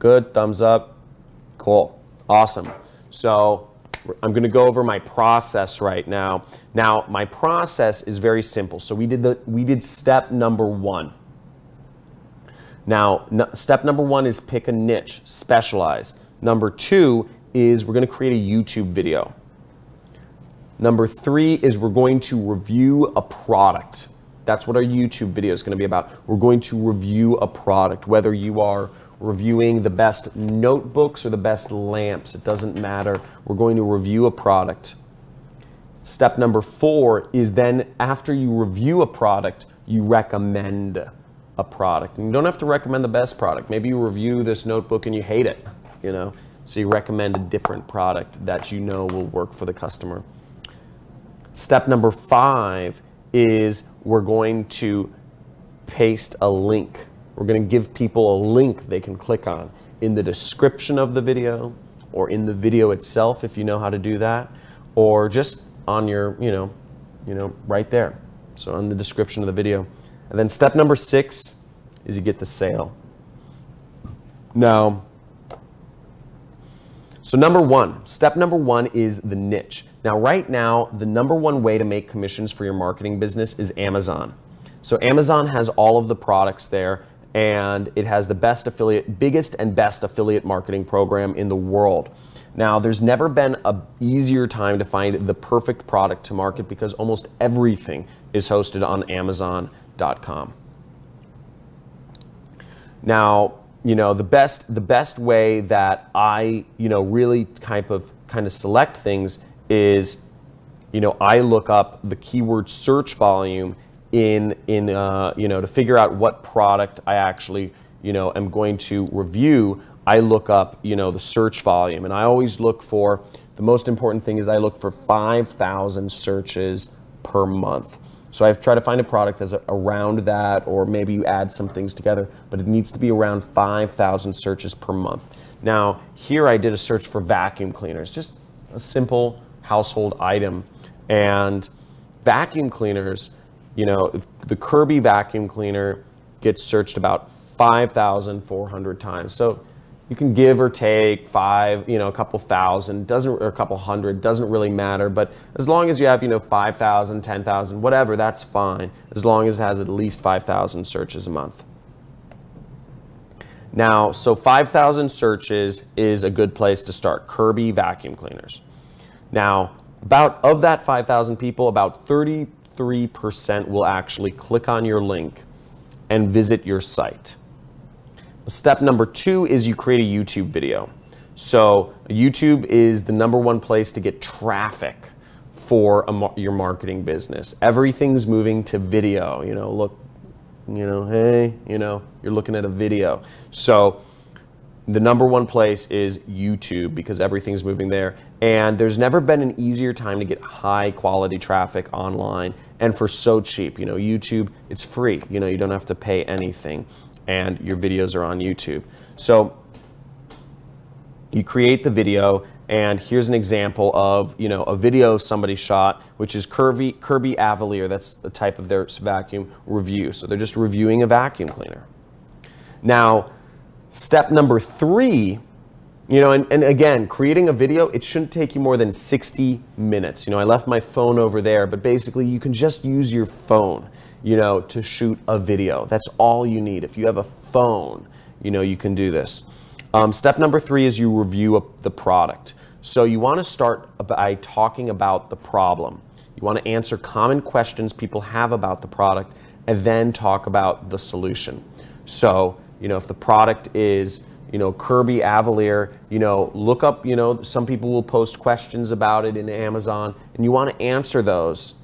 Good, thumbs up, cool, awesome. So I'm going to go over my process right now. Now, my process is very simple. So we did the we did step number one. Now, no, step number one is pick a niche, specialize. Number two is we're going to create a YouTube video. Number three is we're going to review a product. That's what our YouTube video is going to be about. We're going to review a product, whether you are reviewing the best notebooks or the best lamps, it doesn't matter. We're going to review a product. Step number four is then after you review a product, you recommend a product. And you don't have to recommend the best product. Maybe you review this notebook and you hate it, you know? So you recommend a different product that you know will work for the customer. Step number five is we're going to paste a link. We're going to give people a link they can click on in the description of the video or in the video itself if you know how to do that, or just on your, you know, you know, right there. So in the description of the video. And then step number six is you get the sale. Now, so number one, step number one is the niche. Now, right now, the number one way to make commissions for your marketing business is Amazon. So Amazon has all of the products there, and it has the best affiliate, biggest and best affiliate marketing program in the world. Now, there's never been an easier time to find the perfect product to market because almost everything is hosted on Amazon dot com. Now, you know, the best, the best way that I, you know, really kind of kind of select things is, you know, I look up the keyword search volume in, in uh, you know, to figure out what product I actually, you know, am going to review. I look up, you know, the search volume, and I always look for, the most important thing is I look for five thousand searches per month. So I've tried to find a product that's around that, or maybe you add some things together, but it needs to be around five thousand searches per month. Now, here I did a search for vacuum cleaners, just a simple household item. And vacuum cleaners, you know, if the Kirby vacuum cleaner gets searched about five thousand four hundred times. So you can give or take five, you know, a couple thousand, doesn't, or a couple hundred, doesn't really matter. But as long as you have, you know, five thousand, ten thousand, whatever, that's fine. As long as it has at least five thousand searches a month. Now, so five thousand searches is a good place to start. Kirby vacuum cleaners. Now, about, of that five thousand people, about thirty-three percent will actually click on your link and visit your site. Step number two is you create a YouTube video. So YouTube is the number one place to get traffic for a, your marketing business. Everything's moving to video, you know, look, you know, hey, you know, you're looking at a video. So the number one place is YouTube because everything's moving there. And there's never been an easier time to get high quality traffic online, and for so cheap. You know, YouTube, it's free. You know, you don't have to pay anything, and your videos are on YouTube. So you create the video, and here's an example of, you know, a video somebody shot, which is Kirby, Kirby Avalier. That's the type of their vacuum review. So they're just reviewing a vacuum cleaner. Now, step number three, you know, and, and again, creating a video, it shouldn't take you more than sixty minutes. You know, I left my phone over there, but basically you can just use your phone, you know, to shoot a video. That's all you need. If you have a phone, you know, you can do this. Um, step number three is you review a, the product. So you want to start by talking about the problem. You want to answer common questions people have about the product and then talk about the solution. So, you know, if the product is, you know, Kirby Avalier, you know, look up, you know, some people will post questions about it in Amazon, and you want to answer those.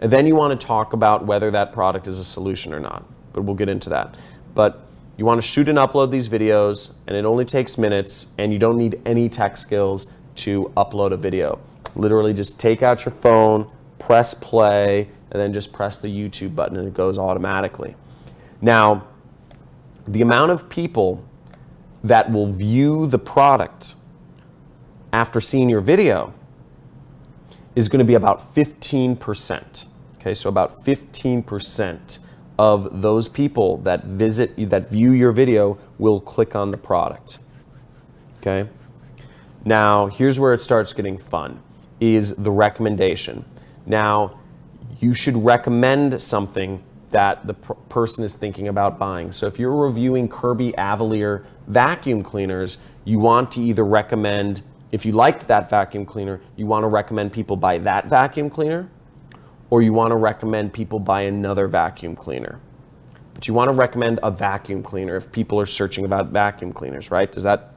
And then you want to talk about whether that product is a solution or not, but we'll get into that. But you want to shoot and upload these videos, and it only takes minutes, and you don't need any tech skills to upload a video. Literally just take out your phone, press play, and then just press the YouTube button, and it goes automatically. Now, the amount of people that will view the product after seeing your video is going to be about fifteen percent. Okay, so about fifteen percent of those people that visit, that view your video will click on the product. Okay? Now, here's where it starts getting fun, is the recommendation. Now, you should recommend something that the pr- person is thinking about buying. So if you're reviewing Kirby Avalier vacuum cleaners, you want to either recommend, if you liked that vacuum cleaner, you want to recommend people buy that vacuum cleaner, or you want to recommend people buy another vacuum cleaner. But you want to recommend a vacuum cleaner if people are searching about vacuum cleaners, right? Does that,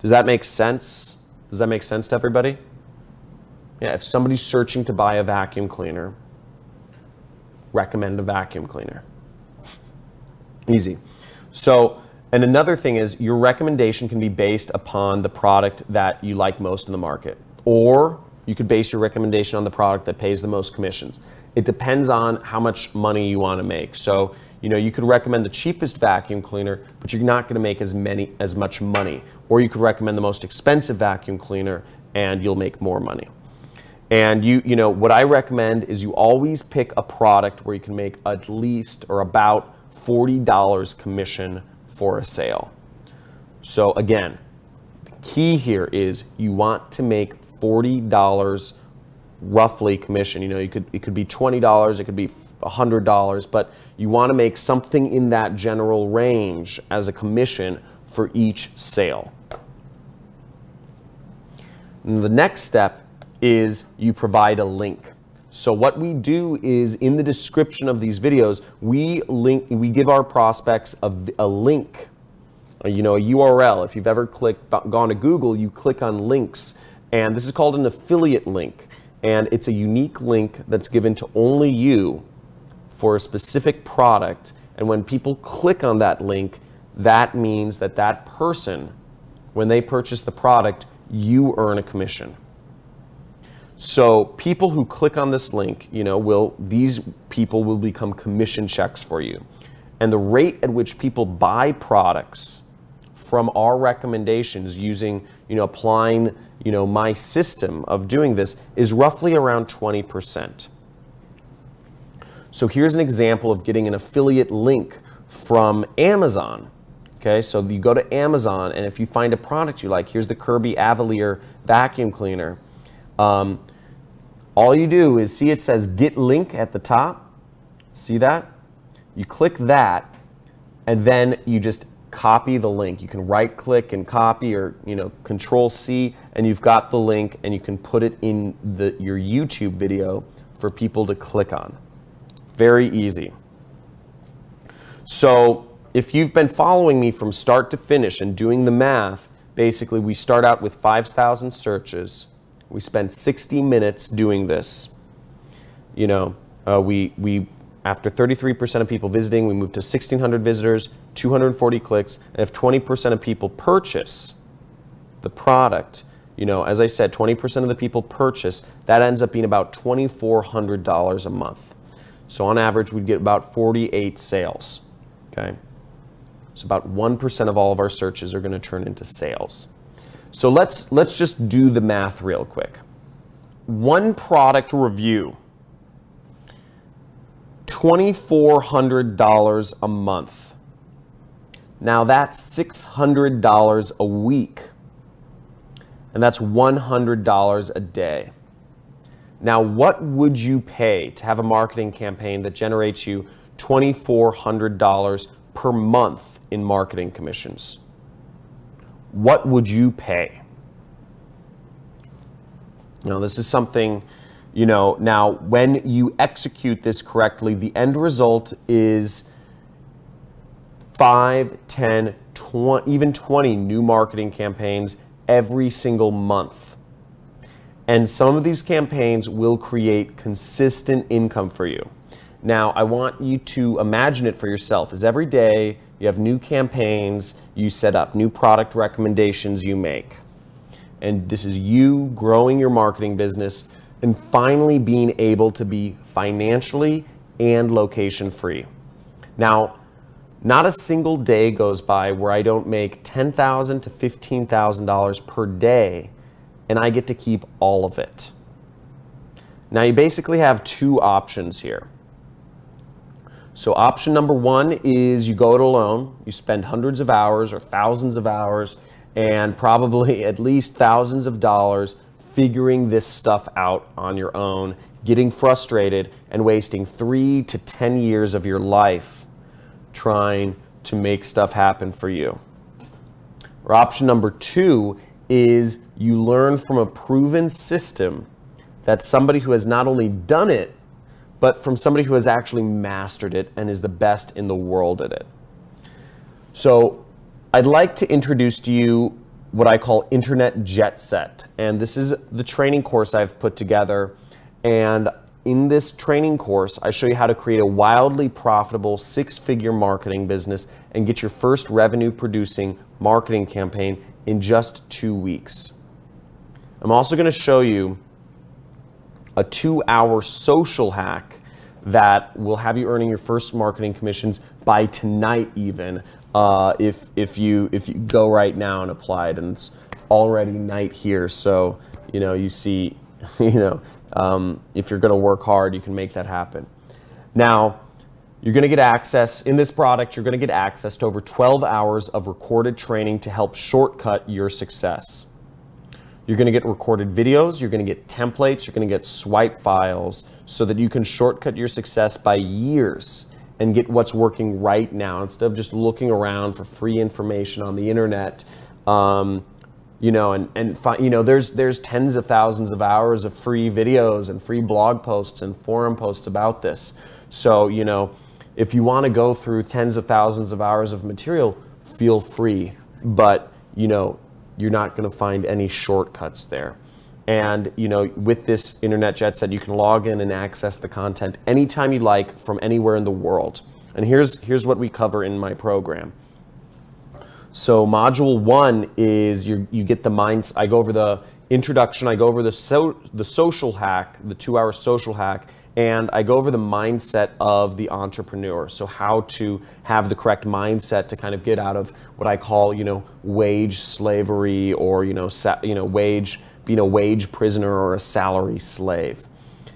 does that make sense? Does that make sense to everybody? Yeah, if somebody's searching to buy a vacuum cleaner, recommend a vacuum cleaner. Easy. So, and another thing is your recommendation can be based upon the product that you like most in the market, or you could base your recommendation on the product that pays the most commissions. It depends on how much money you want to make. So, you know, you could recommend the cheapest vacuum cleaner, but you're not going to make as many as much money. Or you could recommend the most expensive vacuum cleaner and you'll make more money. And you, you know, what I recommend is you always pick a product where you can make at least or about forty dollars commission for a sale. So again, the key here is you want to make forty dollars roughly commission. You know, you could, it could be twenty dollars, it could be one hundred dollars, but you want to make something in that general range as a commission for each sale. And the next step is you provide a link. So what we do is in the description of these videos, we link, we give our prospects a, a link, or, you know, a U R L. If you've ever clicked, gone to Google, you click on links, and this is called an affiliate link. And it's a unique link that's given to only you for a specific product. And when people click on that link, that means that that person, when they purchase the product, you earn a commission. So people who click on this link, you know, will, these people will become commission checks for you. And the rate at which people buy products from our recommendations using, you know, applying, you know, my system of doing this is roughly around twenty percent. So here's an example of getting an affiliate link from Amazon. Okay, so you go to Amazon, and if you find a product you like, here's the Kirby Avalier vacuum cleaner. Um, all you do is see it says get link at the top. See that? You click that, and then you just copy the link. You can right click and copy, or, you know, control C, and you've got the link, and you can put it in the, your YouTube video for people to click on. Very easy. So if you've been following me from start to finish and doing the math, basically we start out with five thousand searches. We spend sixty minutes doing this. You know, uh, we, we, after thirty-three percent of people visiting, we move to sixteen hundred visitors, two hundred forty clicks, and if twenty percent of people purchase the product, you know, as I said, twenty percent of the people purchase, that ends up being about twenty-four hundred dollars a month. So on average, we'd get about forty-eight sales, okay? So about one percent of all of our searches are gonna turn into sales. So let's, let's just do the math real quick. One product review, twenty-four hundred dollars a month. Now that's six hundred dollars a week, and that's one hundred dollars a day. Now what would you pay to have a marketing campaign that generates you twenty-four hundred dollars per month in marketing commissions? What would you pay? Now, this is something, You know, now when you execute this correctly, the end result is five, ten, twenty, even twenty new marketing campaigns every single month. And some of these campaigns will create consistent income for you. Now, I want you to imagine it for yourself as every day you have new campaigns you set up, new product recommendations you make. And this is you growing your marketing business and finally being able to be financially and location free. Now, not a single day goes by where I don't make ten thousand to fifteen thousand dollars per day, and I get to keep all of it. Now, you basically have two options here. So option number one is you go it alone. You spend hundreds of hours or thousands of hours and probably at least thousands of dollars figuring this stuff out on your own, getting frustrated and wasting three to ten years of your life trying to make stuff happen for you. Or option number two is you learn from a proven system that somebody who has not only done it, but from somebody who has actually mastered it and is the best in the world at it. So I'd like to introduce to you what I call Internet Jet Set. And this is the training course I've put together. And in this training course, I show you how to create a wildly profitable six-figure marketing business and get your first revenue-producing marketing campaign in just two weeks. I'm also going to show you a two-hour social hack that will have you earning your first marketing commissions by tonight even, uh, if, if, you, if you go right now and apply it. And it's already night here, so you know, you see, you know, um, if you're gonna work hard, you can make that happen. Now, you're gonna get access, in this product, you're gonna get access to over twelve hours of recorded training to help shortcut your success. You're going to get recorded videos, you're going to get templates, you're going to get swipe files so that you can shortcut your success by years and get what's working right now instead of just looking around for free information on the internet. Um, you know, and, and you know, there's, there's tens of thousands of hours of free videos and free blog posts and forum posts about this. So, you know, if you want to go through tens of thousands of hours of material, feel free, but, you know, you're not going to find any shortcuts there. And you know, with this Internet Jet Set, you can log in and access the content anytime you like from anywhere in the world. And here's, here's what we cover in my program. So module one is you you get the minds, I go over the introduction, I go over the, so, the social hack, the two hour social hack, and I go over the mindset of the entrepreneur. So how to have the correct mindset to kind of get out of what I call, you know, wage slavery, or, you know, sa you know, wage, being a wage prisoner or a salary slave.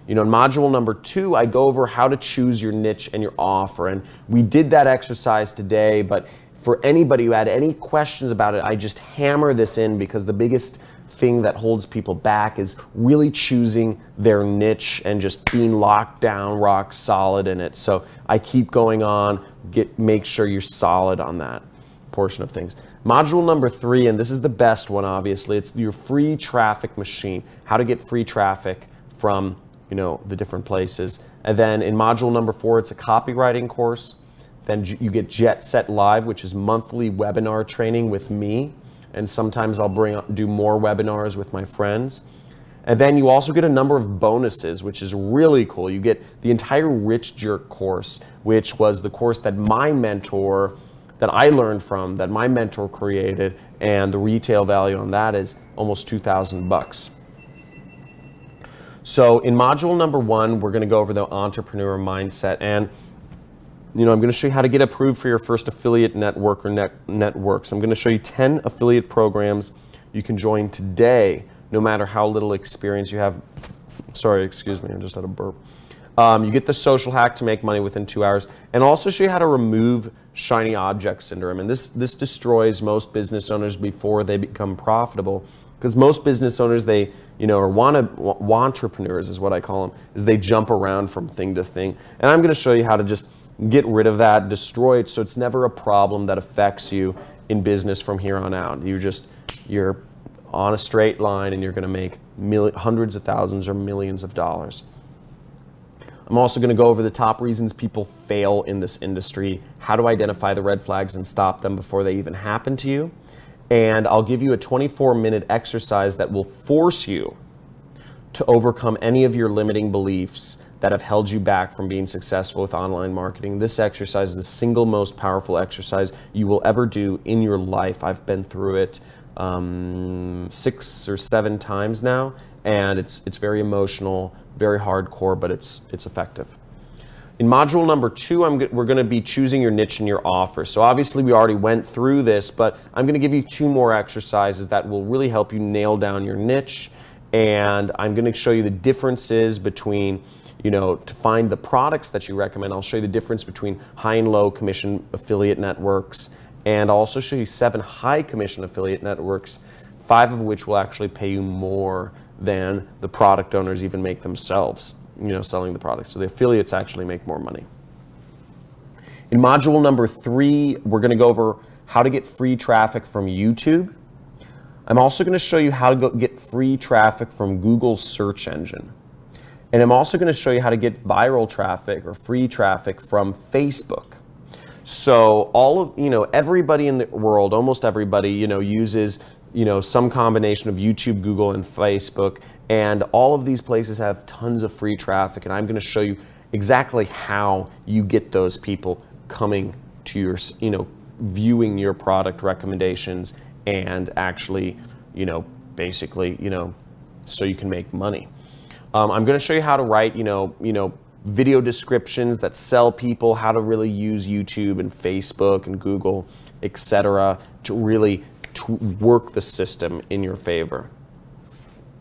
You know, in module number two, I go over how to choose your niche and your offer. And we did that exercise today, but for anybody who had any questions about it, I just hammer this in because the biggest thing that holds people back is really choosing their niche and just being locked down rock solid in it. So I keep going on, get, make sure you're solid on that portion of things. Module number three, and this is the best one, obviously, it's your free traffic machine, how to get free traffic from, you know, the different places. And then in module number four, it's a copywriting course. Then you get Jet Set Live, which is monthly webinar training with me. And sometimes I'll bring up, do more webinars with my friends. And then you also get a number of bonuses, which is really cool. You get the entire Rich Jerk course, which was the course that my mentor, that I learned from, that my mentor created, and the retail value on that is almost two thousand bucks. So in module number one, we're gonna go over the entrepreneur mindset, and you know, I'm going to show you how to get approved for your first affiliate network or net networks. I'm going to show you ten affiliate programs you can join today, no matter how little experience you have. Sorry, excuse me, I just had a burp. Um, you get the social hack to make money within two hours, and also show you how to remove shiny object syndrome. And this, this destroys most business owners before they become profitable, because most business owners, they, you know, or wanna, entrepreneurs, is what I call them, is they jump around from thing to thing. And I'm going to show you how to just get rid of that, destroy it, so it's never a problem that affects you in business from here on out. You just, you're on a straight line, and you're going to make mil- hundreds of thousands or millions of dollars. I'm also going to go over the top reasons people fail in this industry, how to identify the red flags and stop them before they even happen to you. And I'll give you a twenty-four minute exercise that will force you to overcome any of your limiting beliefs that have held you back from being successful with online marketing. This exercise is the single most powerful exercise you will ever do in your life. I've been through it um, six or seven times now, and it's it's very emotional, very hardcore, but it's it's effective. In module number two, I'm, we're going to be choosing your niche and your offer. So obviously we already went through this, but I'm going to give you two more exercises that will really help you nail down your niche. And I'm going to show you the differences between, you know, to find the products that you recommend. I'll show you the difference between high and low commission affiliate networks. And I'll also show you seven high commission affiliate networks, five of which will actually pay you more than the product owners even make themselves, you know, selling the product. So the affiliates actually make more money. In module number three, we're going to go over how to get free traffic from YouTube. I'm also going to show you how to go get free traffic from Google's search engine. And I'm also going to show you how to get viral traffic or free traffic from Facebook. So all of, you know, everybody in the world, almost everybody, you know, uses, you know, some combination of YouTube, Google, and Facebook. And all of these places have tons of free traffic, and I'm going to show you exactly how you get those people coming to your, you know, viewing your product recommendations and actually, you know, basically, you know, so you can make money. Um, I'm going to show you how to write, you know, you know, video descriptions that sell people, how to really use YouTube and Facebook and Google, et cetera, to really to work the system in your favor.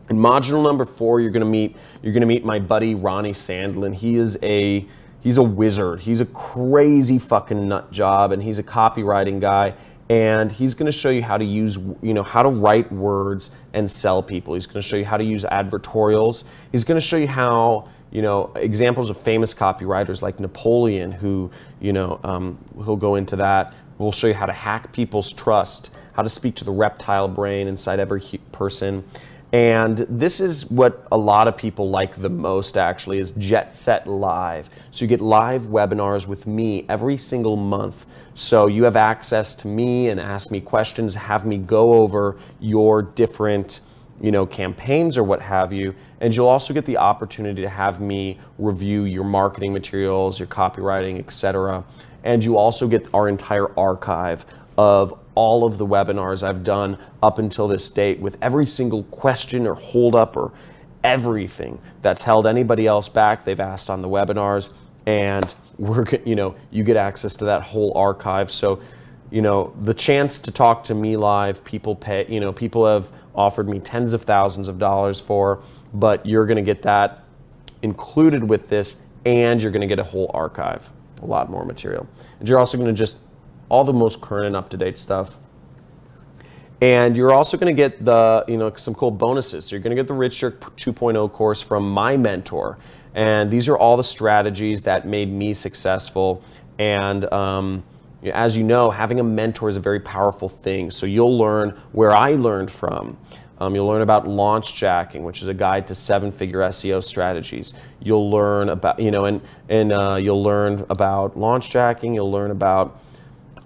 In module number four, you're gonna meet you're gonna meet my buddy Ronnie Sandlin. He is a he's a wizard. He's a crazy fucking nut job, and he's a copywriting guy. And he's gonna show you how to use you know how to write words and sell people. He's gonna show you how to use advertorials. He's gonna show you how you know examples of famous copywriters like Napoleon, who you know um, he'll go into that. We'll show you how to hack people's trust, how to speak to the reptile brain inside every person. And this is what a lot of people like the most, actually, is Jet Set Live. So you get live webinars with me every single month. So you have access to me and ask me questions, have me go over your different, you know, campaigns or what have you. And you'll also get the opportunity to have me review your marketing materials, your copywriting, et cetera. And you also get our entire archive of all of the webinars I've done up until this date, with every single question or hold up or everything that's held anybody else back they've asked on the webinars. And we're, you know, you get access to that whole archive. So, you know, the chance to talk to me live, people pay, you know, people have offered me tens of thousands of dollars for, but you're going to get that included with this, and you're going to get a whole archive, a lot more material. And you're also going to just all the most current and up-to-date stuff. And you're also going to get the, you know, some cool bonuses. So you're going to get the Rich Jerk two point oh course from my mentor. And these are all the strategies that made me successful. And um, as you know, having a mentor is a very powerful thing. So you'll learn where I learned from. Um, you'll learn about launch jacking, which is a guide to seven-figure S E O strategies. You'll learn about, you know, and, and uh, you'll learn about launch jacking. You'll learn about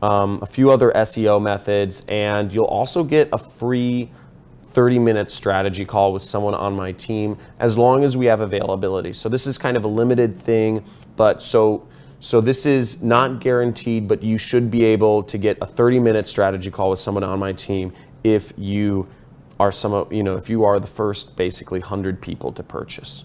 Um, a few other S E O methods, and you'll also get a free thirty minute strategy call with someone on my team, as long as we have availability. So this is kind of a limited thing, but so so this is not guaranteed, but you should be able to get a thirty minute strategy call with someone on my team if you are some of, you know, if you are the first basically one hundred people to purchase.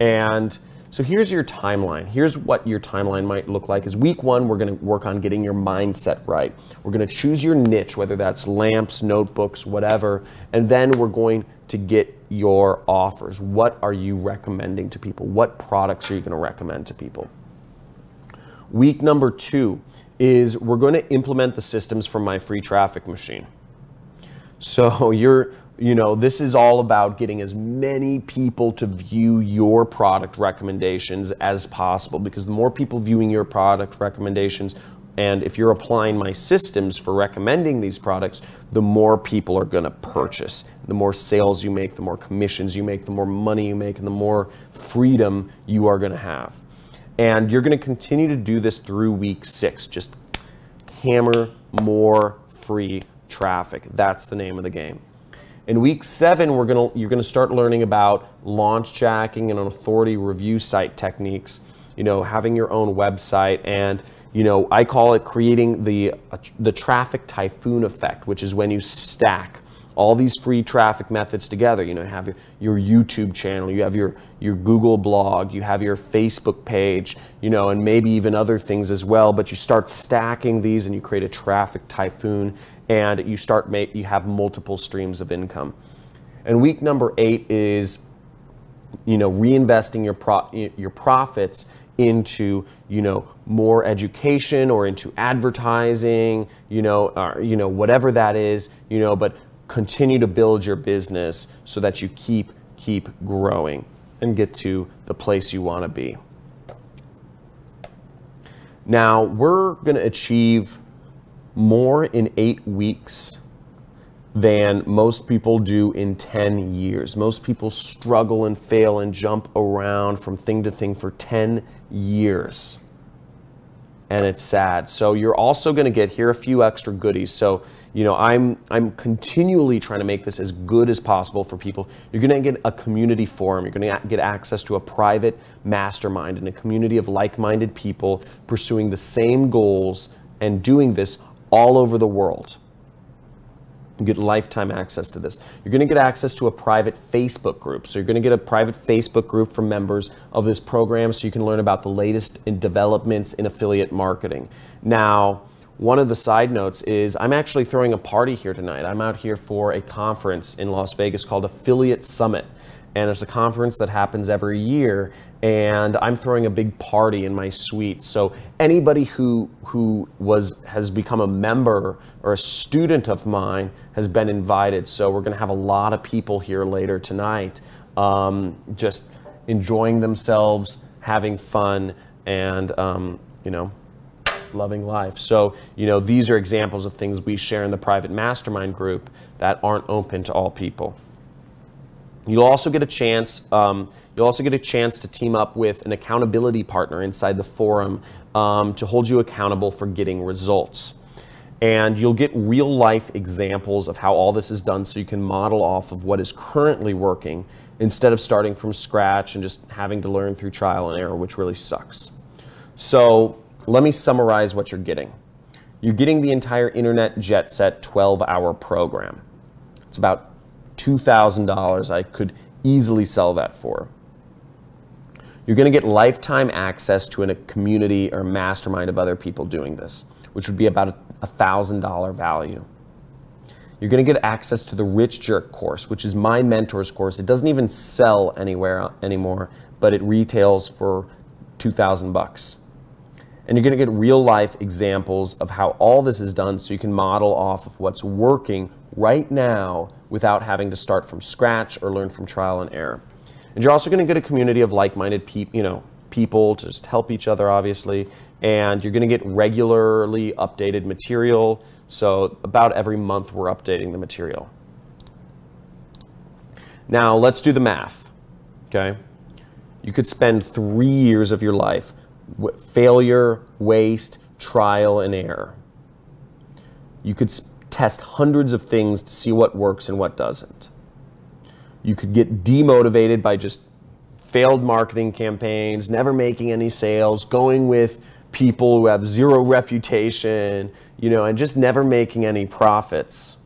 And so here's your timeline. Here's what your timeline might look like. Is week one, we're going to work on getting your mindset right. We're going to choose your niche, whether that's lamps, notebooks, whatever. And then we're going to get your offers. What are you recommending to people? What products are you going to recommend to people? Week number two is we're going to implement the systems from my free traffic machine. So you're You know, this is all about getting as many people to view your product recommendations as possible, because the more people viewing your product recommendations, And if you're applying my systems for recommending these products, the more people are going to purchase. The more sales you make, the more commissions you make, the more money you make, and the more freedom you are going to have. And you're going to continue to do this through week six. Just hammer more free traffic. That's the name of the game. In week seven, we're gonna, you're going to start learning about launch jacking and authority review site techniques, you know, having your own website. And you know, I call it creating the, uh, the traffic typhoon effect, which is when you stack all these free traffic methods together. You know, you have your YouTube channel, you have your, your Google blog, you have your Facebook page, you know, and maybe even other things as well, but you start stacking these and you create a traffic typhoon, and you start make, you have multiple streams of income. And week number eight is, you know, reinvesting your, pro, your profits into, you know, more education or into advertising, you know, or, you know, whatever that is, you know, but continue to build your business so that you keep, keep growing and get to the place you want to be. Now, we're going to achieve more in eight weeks than most people do in ten years. Most people struggle and fail and jump around from thing to thing for ten years. And it's sad. So you're also going to get here a few extra goodies. So, you know, I'm, I'm continually trying to make this as good as possible for people. You're going to get a community forum. You're going to get access to a private mastermind and a community of like-minded people pursuing the same goals and doing this all over the world. You get lifetime access to this. You're going to get access to a private Facebook group. So you're going to get a private Facebook group for members of this program, so you can learn about the latest in developments in affiliate marketing. Now, one of the side notes is I'm actually throwing a party here tonight. I'm out here for a conference in Las Vegas called Affiliate Summit. And it's a conference that happens every year, and I'm throwing a big party in my suite. So anybody who who was has become a member or a student of mine has been invited. So we're going to have a lot of people here later tonight, um, just enjoying themselves, having fun, and um, you know, loving life. So you know, these are examples of things we share in the private mastermind group that aren't open to all people. You'll also get a chance. Um, you'll also get a chance to team up with an accountability partner inside the forum um, to hold you accountable for getting results. And you'll get real life examples of how all this is done, so you can model off of what is currently working instead of starting from scratch and just having to learn through trial and error, which really sucks. So let me summarize what you're getting. You're getting the entire Internet Jet Set twelve hour program. It's about two thousand dollars. I could easily sell that for. You're going to get lifetime access to a community or mastermind of other people doing this, which would be about a one thousand dollar value. You're going to get access to the Rich Jerk course, which is my mentor's course. It doesn't even sell anywhere anymore, but it retails for two thousand bucks. And you're going to get real life examples of how all this is done, so you can model off of what's working right now without having to start from scratch or learn from trial and error. And you're also going to get a community of like-minded people, you know, people to just help each other, obviously. And you're going to get regularly updated material. So about every month we're updating the material. Now let's do the math. Okay. You could spend three years of your life with failure, waste, trial and error. You could test hundreds of things to see what works and what doesn't. You could get demotivated by just failed marketing campaigns, never making any sales, going with people who have zero reputation, you know, and just never making any profits.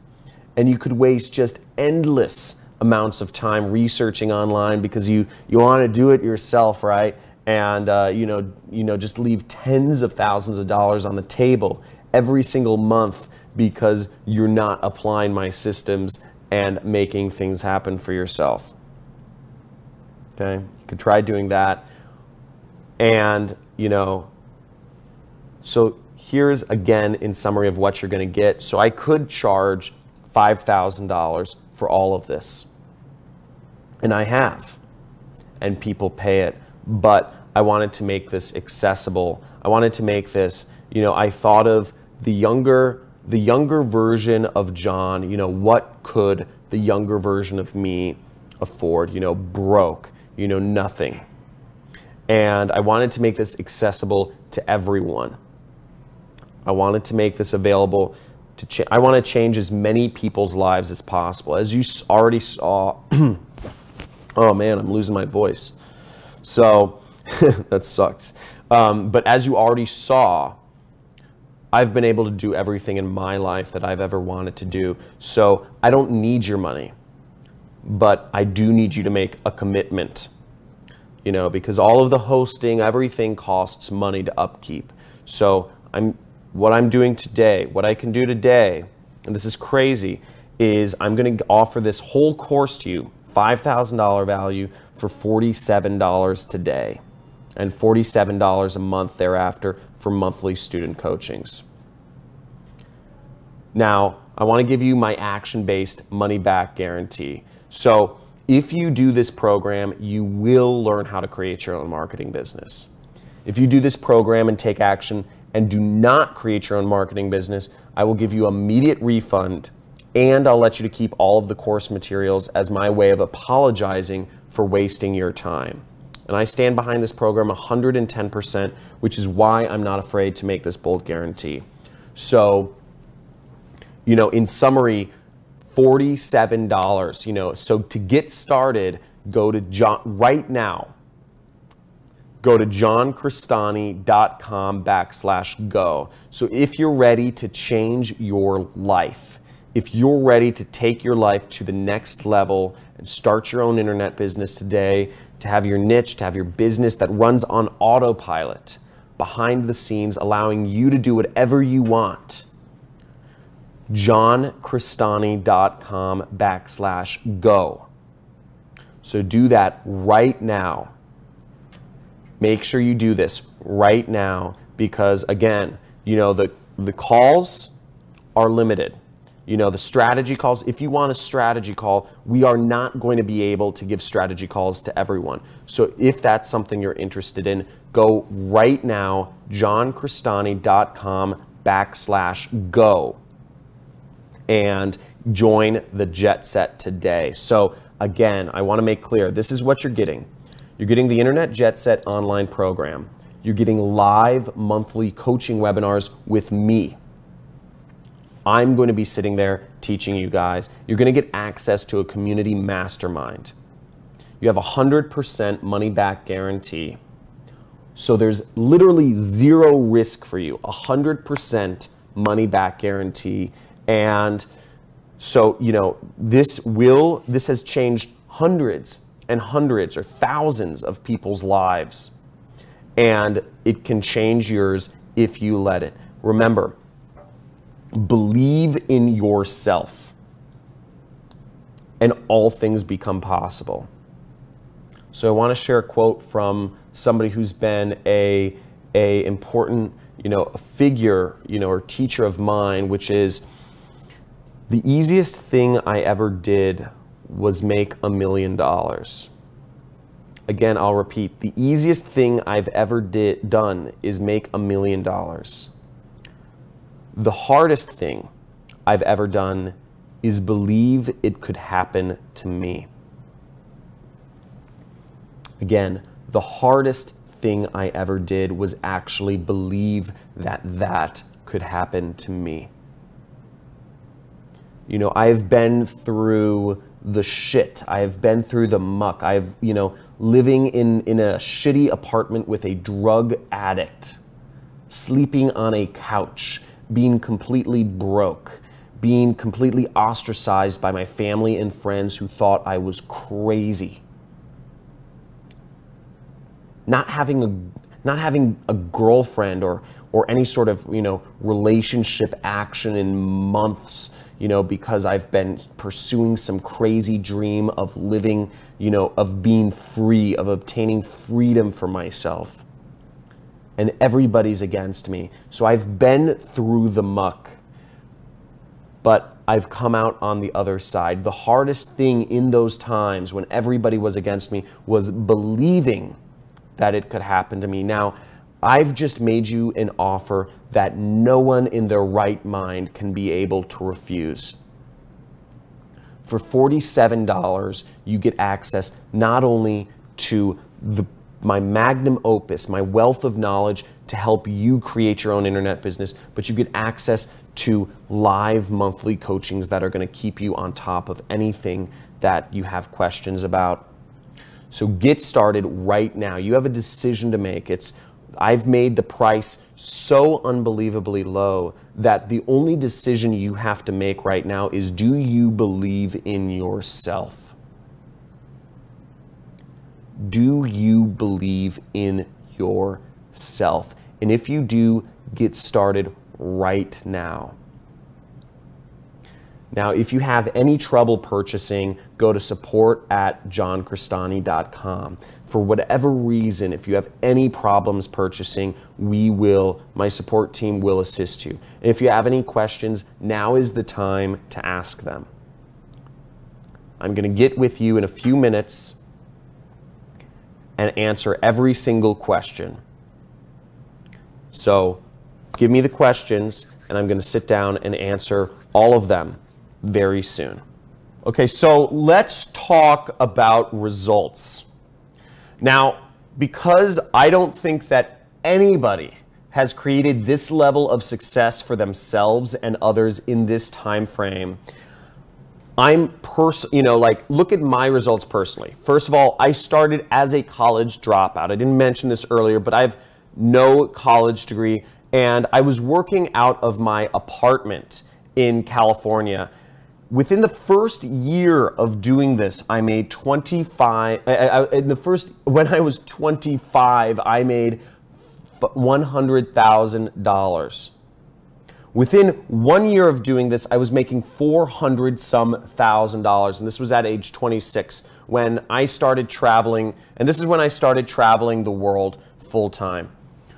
And you could waste just endless amounts of time researching online because you, you want to do it yourself, right? And, uh, you know, you know, just leave tens of thousands of dollars on the table every single month because you're not applying my systems and making things happen for yourself. Okay, you could try doing that. And, you know, so here's again in summary of what you're going to get. So I could charge five thousand dollars for all of this. And I have. And people pay it. But I wanted to make this accessible. I wanted to make this You know, I thought of the younger, the younger version of John. You know, what could the younger version of me afford? You know, broke, you know, nothing. And I wanted to make this accessible to everyone. I wanted to make this available to, ch I want to change as many people's lives as possible. As you already saw, oh man, I'm losing my voice. So, that sucks. Um, but as you already saw, I've been able to do everything in my life that I've ever wanted to do. So I don't need your money, but I do need you to make a commitment, you know, because all of the hosting, everything costs money to upkeep. So I'm, what I'm doing today, what I can do today, and this is crazy, is I'm going to offer this whole course to you, five thousand dollar value for forty-seven dollars today and forty-seven dollars a month thereafter for monthly student coachings. Now, I want to give you my action-based money-back guarantee. So if you do this program, you will learn how to create your own marketing business. If you do this program and take action and do not create your own marketing business, I will give you immediate refund, and I'll let you to keep all of the course materials as my way of apologizing for wasting your time. And I stand behind this program one hundred ten percent, which is why I'm not afraid to make this bold guarantee. So, you know, in summary, forty-seven dollars, you know, so to get started, go to John, right now, go to john cristani dot com backslash go. So if you're ready to change your life, if you're ready to take your life to the next level and start your own internet business today, to have your niche, to have your business that runs on autopilot behind the scenes, allowing you to do whatever you want, john cristani dot com backslash go. So do that right now. Make sure you do this right now, because again, you know, the, the calls are limited. You know, the strategy calls, if you want a strategy call, we are not going to be able to give strategy calls to everyone. So if that's something you're interested in, go right now, john cristani dot com backslash go, and join the Jet Set today. So again, I want to make clear, this is what you're getting. You're getting the Internet Jet Set online program. You're getting live monthly coaching webinars with me. I'm going to be sitting there teaching you guys. You're going to get access to a community mastermind. You have a one hundred percent money-back guarantee. So there's literally zero risk for you, one hundred percent money-back guarantee. And so, you know, this will, this has changed hundreds and hundreds or thousands of people's lives. And it can change yours if you let it. Remember, believe in yourself, and all things become possible. So I want to share a quote from somebody who's been a, a important, you know, a figure, you know, or teacher of mine, which is, the easiest thing I ever did was make a million dollars. Again, I'll repeat, the easiest thing I've ever did, done is make a million dollars. The hardest thing I've ever done is believe it could happen to me. Again, the hardest thing I ever did was actually believe that that could happen to me. You know, I've been through the shit. I've been through the muck. I've, you know, living in, in a shitty apartment with a drug addict, sleeping on a couch, being completely broke, being completely ostracized by my family and friends who thought I was crazy, not having a, not having a girlfriend or, or any sort of, you know, relationship action in months, you know, because I've been pursuing some crazy dream of living, you know, of being free, of obtaining freedom for myself. And everybody's against me. So I've been through the muck, but I've come out on the other side. The hardest thing in those times when everybody was against me was believing that it could happen to me. Now, I've just made you an offer that no one in their right mind can be able to refuse. For forty-seven dollars, you get access not only to the, my magnum opus, my wealth of knowledge to help you create your own internet business, but you get access to live monthly coachings that are going to keep you on top of anything that you have questions about. So get started right now. You have a decision to make. It's, I've made the price so unbelievably low that the only decision you have to make right now is, do you believe in yourself? Do you believe in yourself? And if you do, get started right now. Now, if you have any trouble purchasing, go to support at john cristani dot com. For whatever reason, if you have any problems purchasing, we will, my support team will assist you. And if you have any questions, now is the time to ask them. I'm going to get with you in a few minutes and answer every single question. So give me the questions, and I'm going to sit down and answer all of them very soon. Okay, so let's talk about results. Now, because I don't think that anybody has created this level of success for themselves and others in this time frame, I'm pers- you know, like, look at my results personally. First of all, I started as a college dropout. I didn't mention this earlier, but I have no college degree, and I was working out of my apartment in California. Within the first year of doing this, I made twenty-five. I, I, in the first, when I was twenty-five, I made one hundred thousand dollars. Within one year of doing this, I was making four hundred some thousand dollars, and this was at age twenty-six when I started traveling. And this is when I started traveling the world full time.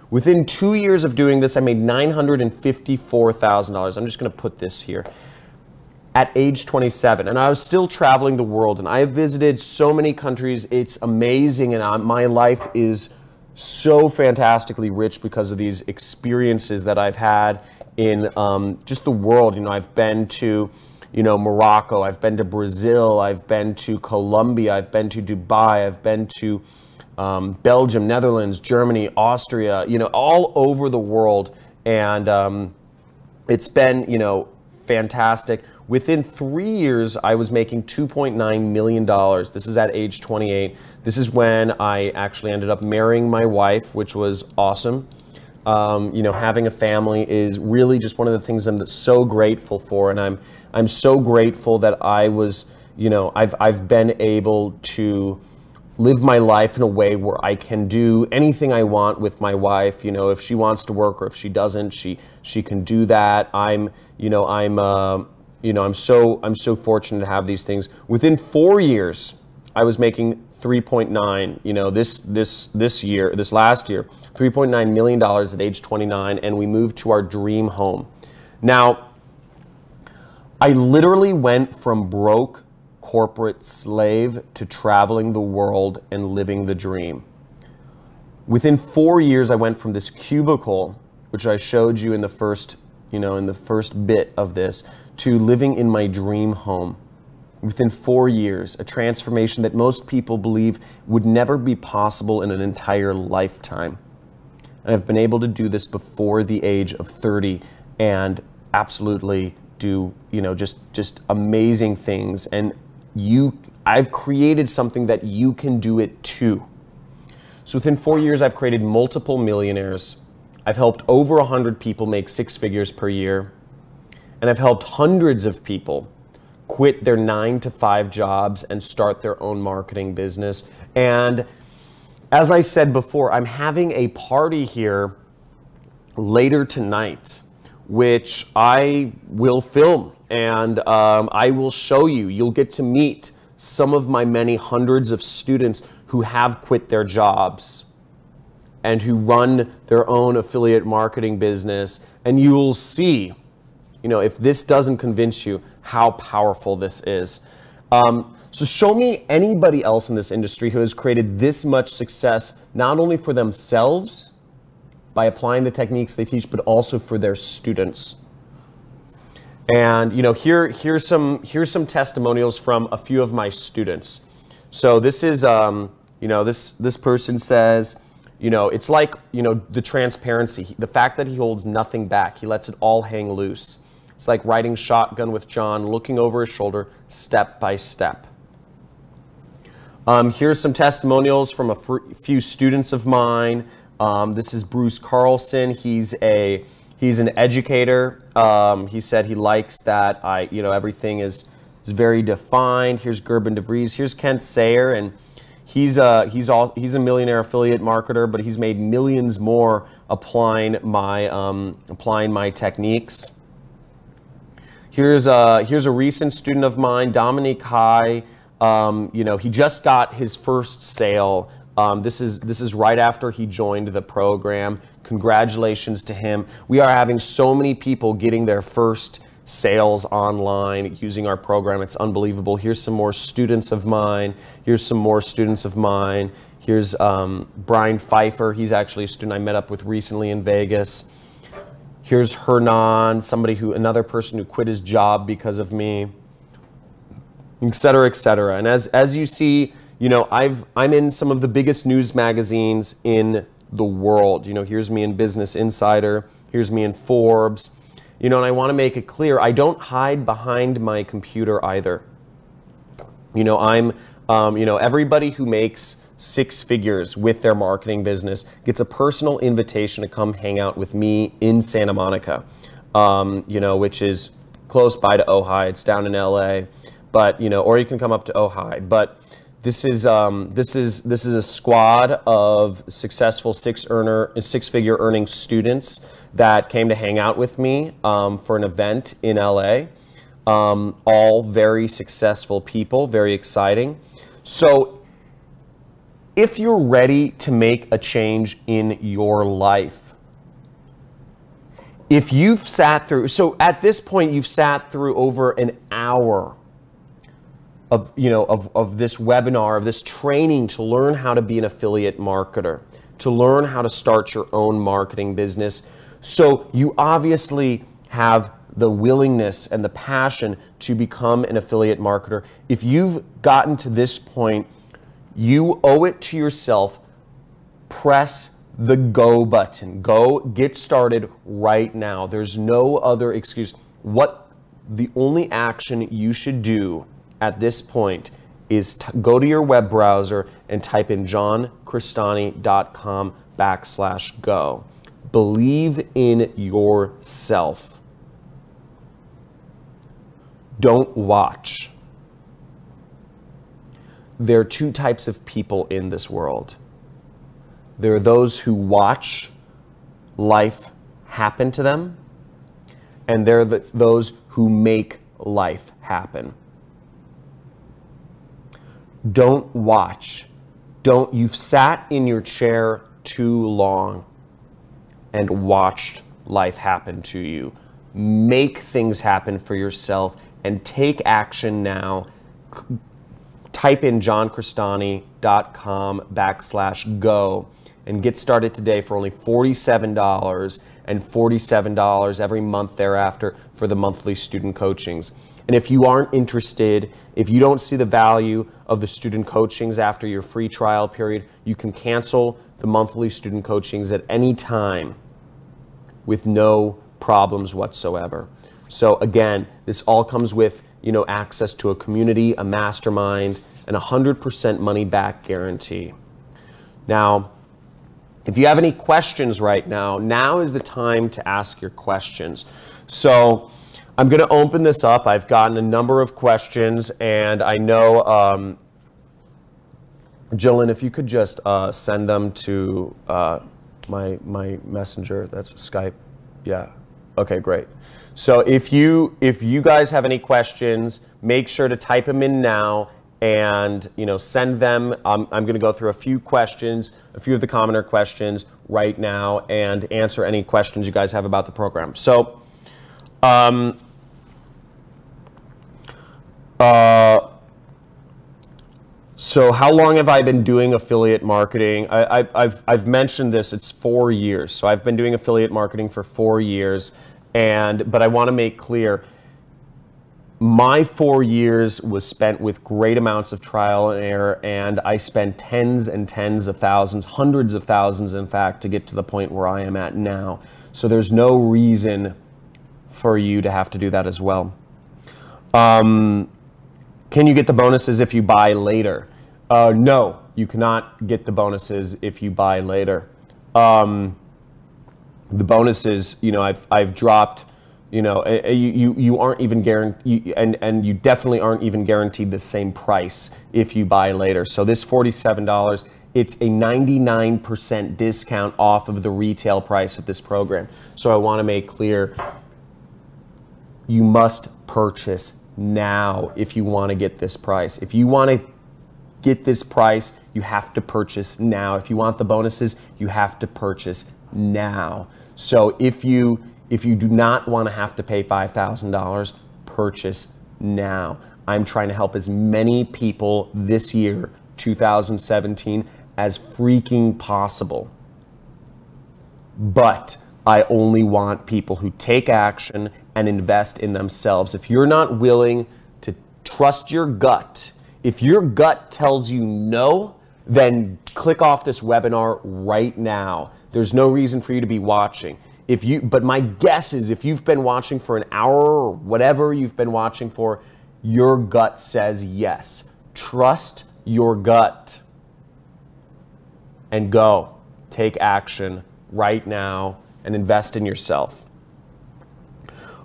Within two years of doing this, I made nine hundred fifty-four thousand dollars. I'm just going to put this here. At age twenty-seven, and I was still traveling the world, and I have visited so many countries. It's amazing, and I, my life is so fantastically rich because of these experiences that I've had in um, just the world. You know, I've been to, you know, Morocco, I've been to Brazil, I've been to Colombia, I've been to Dubai, I've been to um, Belgium, Netherlands, Germany, Austria, you know, all over the world, and um, it's been, you know, fantastic. Within three years, I was making two point nine million dollars. This is at age twenty-eight. This is when I actually ended up marrying my wife, which was awesome. Um, you know, having a family is really just one of the things I'm so grateful for, and I'm I'm so grateful that I was, you know, I've I've been able to live my life in a way where I can do anything I want with my wife. You know, if she wants to work or if she doesn't, she she can do that. I'm, you know, I'm. Uh, You know, I'm so I'm so fortunate to have these things. Within four years, I was making three point nine. You know, this this this year, this last year, three point nine million dollars at age twenty-nine, and we moved to our dream home. Now, I literally went from broke corporate slave to traveling the world and living the dream. Within four years, I went from this cubicle, which I showed you in the first, you know, in the first bit of this, to living in my dream home. Within four years, a transformation that most people believe would never be possible in an entire lifetime. And I've been able to do this before the age of thirty and absolutely do, you know, just, just amazing things. And you, I've created something that you can do it too. So within four years, I've created multiple millionaires. I've helped over one hundred people make six figures per year. And I've helped hundreds of people quit their nine to five jobs and start their own marketing business. And as I said before, I'm having a party here later tonight, which I will film and um, I will show you. You'll get to meet some of my many hundreds of students who have quit their jobs and who run their own affiliate marketing business. And you'll see, you know, if this doesn't convince you how powerful this is. Um, so show me anybody else in this industry who has created this much success, not only for themselves, by applying the techniques they teach, but also for their students. And you know, here here's some here's some testimonials from a few of my students. So this is um, you know, this this person says, you know, it's like, you know, the transparency, the fact that he holds nothing back, he lets it all hang loose. It's like riding shotgun with John, looking over his shoulder step by step. Um, here's some testimonials from a few students of mine. Um, this is Bruce Carlson. He's a he's an educator. Um, he said he likes that I, you know, everything is is very defined. Here's Gerben DeVries. Here's Kent Sayer, and he's a he's all he's a millionaire affiliate marketer, but he's made millions more applying my um, applying my techniques. Here's a here's a recent student of mine, Dominique High. Um, you know, he just got his first sale. Um, this is this is right after he joined the program. Congratulations to him. We are having so many people getting their first sales online using our program. It's unbelievable. Here's some more students of mine. Here's some more students of mine. Here's um, Brian Pfeiffer. He's actually a student I met up with recently in Vegas. Here's Hernan, somebody who another person who quit his job because of me, et cetera, et cetera. And as as you see, you know, I've I'm in some of the biggest news magazines in the world. You know, here's me in Business Insider, here's me in Forbes. You know, and I want to make it clear, I don't hide behind my computer either. You know, I'm um, you know, everybody who makes six figures with their marketing business gets a personal invitation to come hang out with me in Santa Monica. Um, you know, which is close by to Ojai. It's down in L A. But, you know, or you can come up to Ojai. But this is um, this is this is a squad of successful six earner six figure earning students that came to hang out with me um, for an event in L A. Um, all very successful people, very exciting. So, if you're ready to make a change in your life, if you've sat through, so at this point you've sat through over an hour of, you know, of, of this webinar, of this training to learn how to be an affiliate marketer, to learn how to start your own marketing business. So you obviously have the willingness and the passion to become an affiliate marketer. If you've gotten to this point, you owe it to yourself. Press the go button. Go get started right now. There's no other excuse. What the only action you should do at this point is t go to your web browser and type in johncristani.com backslash go. Believe in yourself. Don't watch. There are two types of people in this world. There are those who watch life happen to them, and there are the, those who make life happen. Don't watch. Don't, you've sat in your chair too long and watched life happen to you. Make things happen for yourself and take action now. Type in johncristani.com backslash go and get started today for only forty-seven dollars and forty-seven dollars every month thereafter for the monthly student coachings. And if you aren't interested, if you don't see the value of the student coachings after your free trial period, you can cancel the monthly student coachings at any time with no problems whatsoever. So again, this all comes with, you know, access to a community, a mastermind, and a one hundred percent money back guarantee. Now, if you have any questions right now, now is the time to ask your questions. So I'm going to open this up. I've gotten a number of questions, and I know, um, Jolynn, if you could just uh, send them to uh, my, my messenger, that's Skype, yeah. Okay, great. So if you if you guys have any questions, make sure to type them in now and, you know, send them. Um, I'm going to go through a few questions, a few of the commoner questions right now, and answer any questions you guys have about the program. So, um, uh, So how long have I been doing affiliate marketing? I, I, I've, I've mentioned this, it's four years. So I've been doing affiliate marketing for four years. And, but I want to make clear, my four years was spent with great amounts of trial and error, and I spent tens and tens of thousands, hundreds of thousands, in fact, to get to the point where I am at now. So there's no reason for you to have to do that as well. Um, can you get the bonuses if you buy later? Uh, no, you cannot get the bonuses if you buy later. Um, the bonuses, you know, I've, I've dropped, you know, you, you, you aren't even guaranteed, and, and you definitely aren't even guaranteed the same price if you buy later. So this forty-seven dollars, it's a ninety-nine percent discount off of the retail price of this program. So I want to make clear, you must purchase now if you want to get this price. If you want to get this price, you have to purchase now. If you want the bonuses, you have to purchase now. So if you if you do not want to have to pay five thousand dollars, purchase now. I'm trying to help as many people this year, two thousand seventeen, as freaking possible. But I only want people who take action and invest in themselves. If you're not willing to trust your gut, if your gut tells you no, then click off this webinar right now. There's no reason for you to be watching. If you, but my guess is if you've been watching for an hour or whatever you've been watching for, your gut says yes. Trust your gut and go. Take action right now and invest in yourself.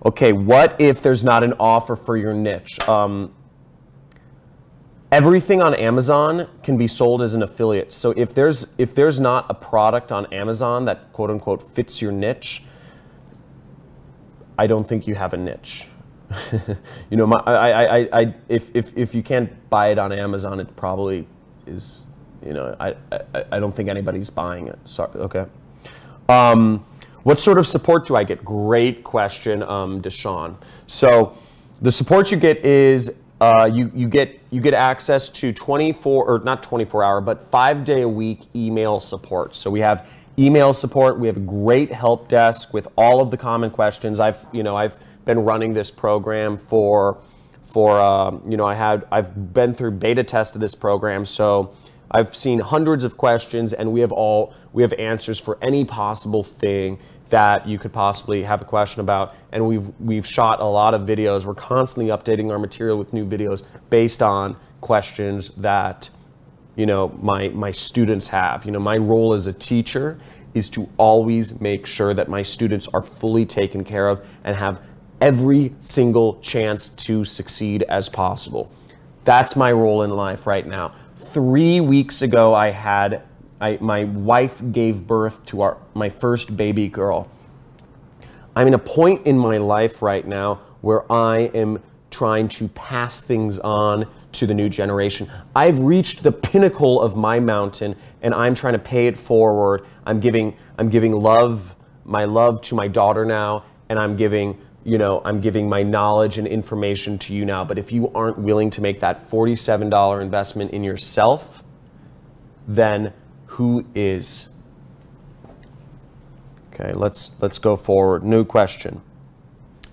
Okay, what if there's not an offer for your niche? Um, everything on Amazon can be sold as an affiliate. So if there's, if there's not a product on Amazon that quote unquote fits your niche, I don't think you have a niche. You know, my, I, I, I, if, if, if you can't buy it on Amazon, it probably is, you know, I, I, I don't think anybody's buying it. Sorry, okay. Um, What sort of support do I get? Great question, um, Deshaun. So the support you get is uh, you, you, get, you get access to twenty-four, or not twenty-four hour, but five day a week email support. So we have email support. We have a great help desk with all of the common questions. I've, you know, I've been running this program for, for um, you know, I had, I've been through beta test of this program. So I've seen hundreds of questions, and we have all we have answers for any possible thing that you could possibly have a question about. And we've we've shot a lot of videos. We're constantly updating our material with new videos based on questions that, you know, my my students have. You know, my role as a teacher is to always make sure that my students are fully taken care of and have every single chance to succeed as possible. That's my role in life right now. Three weeks ago, I had, I, my wife gave birth to our, my first baby girl. I'm in a point in my life right now where I am trying to pass things on to the new generation. I've reached the pinnacle of my mountain, and I'm trying to pay it forward. I'm giving, I'm giving love, my love to my daughter now, and I'm giving, you know, I'm giving my knowledge and information to you now. But if you aren't willing to make that forty-seven dollar investment in yourself, then who is? Okay, let's let's go forward. New question.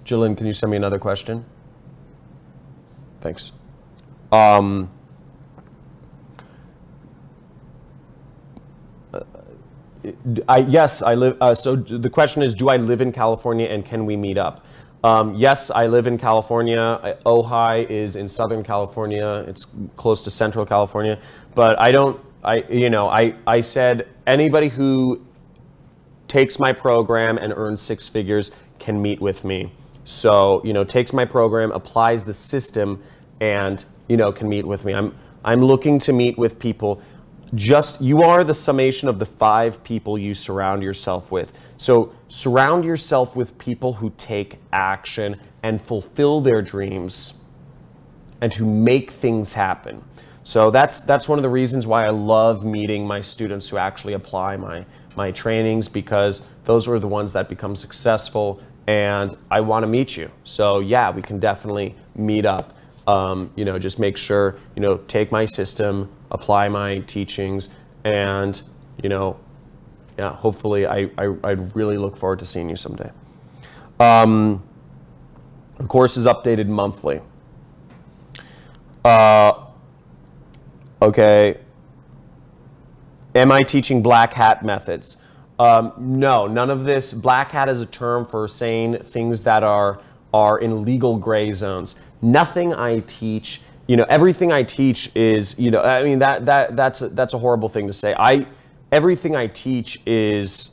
Jolynn, can you send me another question? Thanks. Um, I, yes, I live. Uh, so the question is, do I live in California, and can we meet up? Um, yes, I live in California. I, Ojai is in Southern California. It's close to Central California. But I don't, I, you know, I, I said anybody who takes my program and earns six figures can meet with me. So, you know, takes my program, applies the system, and, you know, can meet with me. I'm, I'm looking to meet with people. Just, you are the summation of the five people you surround yourself with. So surround yourself with people who take action and fulfill their dreams and who make things happen. So that's that's one of the reasons why I love meeting my students who actually apply my my trainings, because those are the ones that become successful, and I want to meet you. So yeah, we can definitely meet up. um, you know, just make sure, you know, take my system, apply my teachings, and, you know, yeah, hopefully I, I, I really look forward to seeing you someday. Um, the course is updated monthly. Uh, okay. Am I teaching black hat methods? Um, no, none of this. Black hat is a term for saying things that are, are in legal gray zones. Nothing I teach, you know, everything I teach is, you know, I mean, that, that, that's, a, that's a horrible thing to say. I, everything I teach is,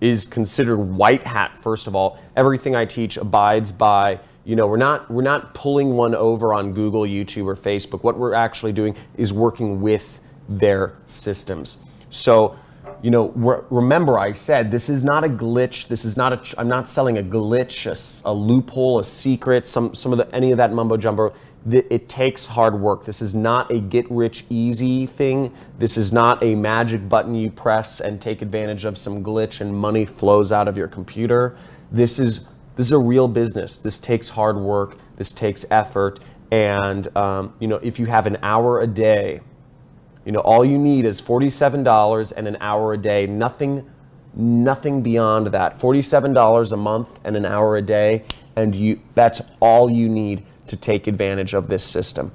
is considered white hat, first of all. Everything I teach abides by, you know, we're not, we're not pulling one over on Google, YouTube, or Facebook. What we're actually doing is working with their systems. So, you know, re remember I said this is not a glitch. This is not a, ch I'm not selling a glitch, a, a loophole, a secret, some, some of the, any of that mumbo jumbo. The, it takes hard work. This is not a get rich easy thing. This is not a magic button you press and take advantage of some glitch and money flows out of your computer. This is, this is a real business. This takes hard work. This takes effort. And, um, you know, if you have an hour a day, you know, all you need is forty-seven dollars and an hour a day. Nothing, nothing beyond that. forty-seven dollars a month and an hour a day, and you, that's all you need to take advantage of this system.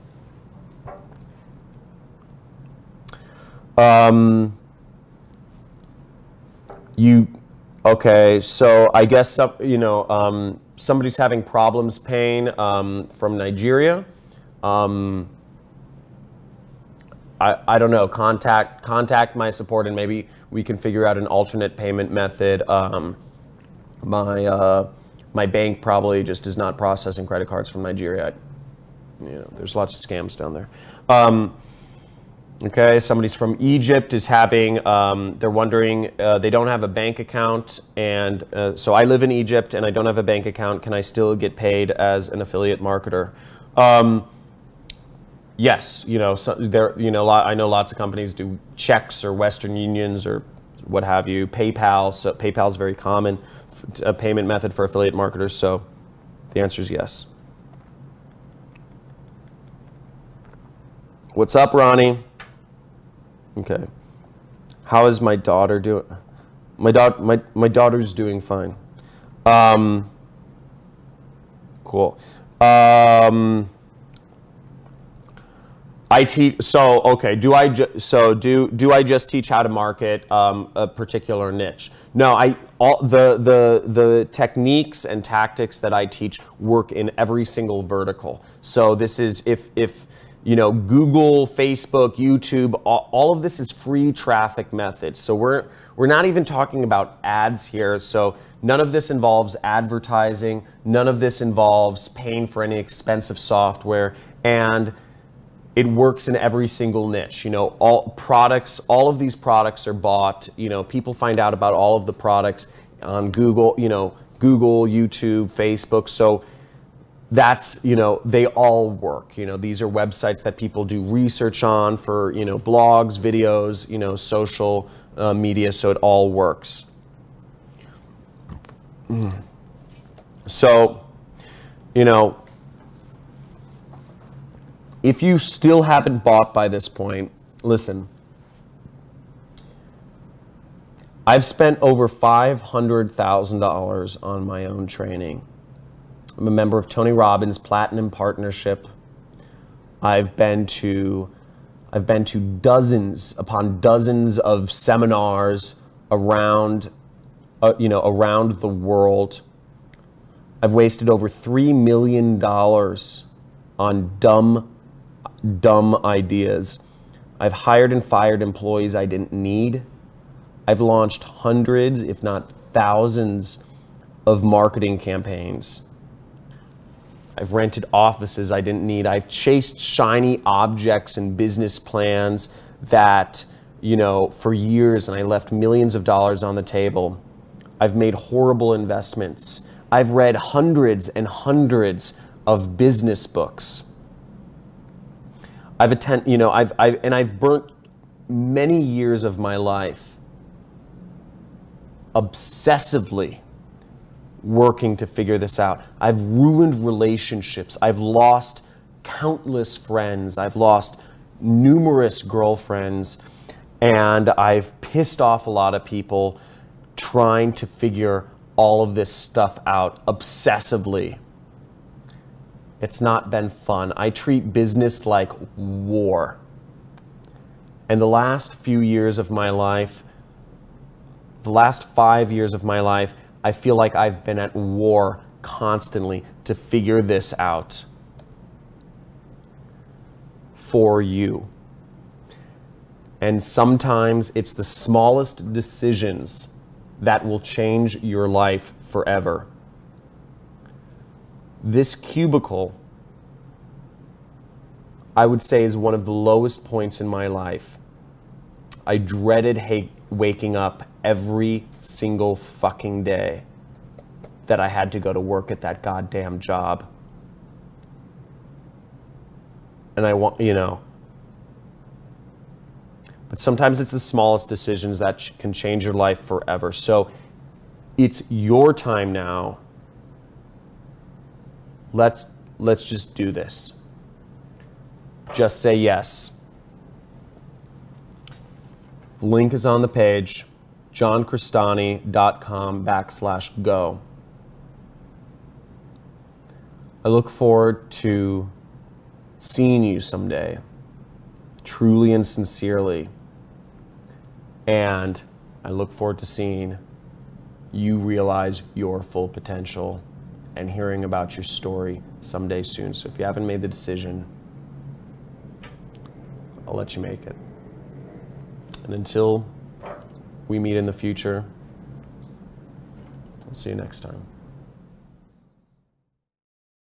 Um, you, okay, so I guess, some, you know, um, somebody's having problems paying um, from Nigeria. Um, I, I don't know, contact contact my support and maybe we can figure out an alternate payment method. Um, my uh, my bank probably just is not processing credit cards from Nigeria. I, you know, there's lots of scams down there. Um, okay, somebody's from Egypt is having, um, they're wondering, uh, they don't have a bank account. And uh, so I live in Egypt and I don't have a bank account. Can I still get paid as an affiliate marketer? Um, Yes, you know, so there, you know, I know lots of companies do checks or Western Unions or what have you. PayPal, so PayPal is very common, a payment method for affiliate marketers. So the answer is yes. What's up, Ronnie? Okay, how is my daughter doing? My da my my daughter's doing fine. Um, cool. Um. I teach, so, okay, do I, ju so do, do I just teach how to market um, a particular niche? No, I, all, the, the, the techniques and tactics that I teach work in every single vertical. So this is, if, if you know, Google, Facebook, YouTube, all, all of this is free traffic methods. So we're, we're not even talking about ads here. So none of this involves advertising. None of this involves paying for any expensive software. And it works in every single niche. You know, all products, all of these products are bought. You know, people find out about all of the products on Google, you know, Google, YouTube, Facebook. So that's, you know, they all work. You know, these are websites that people do research on for, you know, blogs, videos, you know, social uh, media. So it all works. So, you know, if you still haven't bought by this point, listen, I've spent over five hundred thousand dollars on my own training. I'm a member of Tony Robbins' Platinum Partnership. I've been to, I've been to dozens upon dozens of seminars around, uh, you know, around the world. I've wasted over three million dollars on dumb dumb ideas. I've hired and fired employees I didn't need. I've launched hundreds, if not thousands, of marketing campaigns. I've rented offices I didn't need. I've chased shiny objects and business plans that, you know, for years, and I left millions of dollars on the table. I've made horrible investments. I've read hundreds and hundreds of business books. I've attend, you know, I've, I've, and I've burnt many years of my life obsessively working to figure this out. I've ruined relationships. I've lost countless friends. I've lost numerous girlfriends, and I've pissed off a lot of people trying to figure all of this stuff out obsessively. It's not been fun. I treat business like war. And the last few years of my life, the last five years of my life, I feel like I've been at war constantly to figure this out for you. And sometimes it's the smallest decisions that will change your life forever. This cubicle, I would say, is one of the lowest points in my life. I dreaded hate waking up every single fucking day that I had to go to work at that goddamn job. And I want, you know, but sometimes it's the smallest decisions that can change your life forever. So it's your time now. Let's, let's just do this. Just say yes. The link is on the page, johncristani.com backslash go. I look forward to seeing you someday, truly and sincerely. And I look forward to seeing you realize your full potential and hearing about your story someday soon. So if you haven't made the decision, I'll let you make it. And until we meet in the future, I'll see you next time.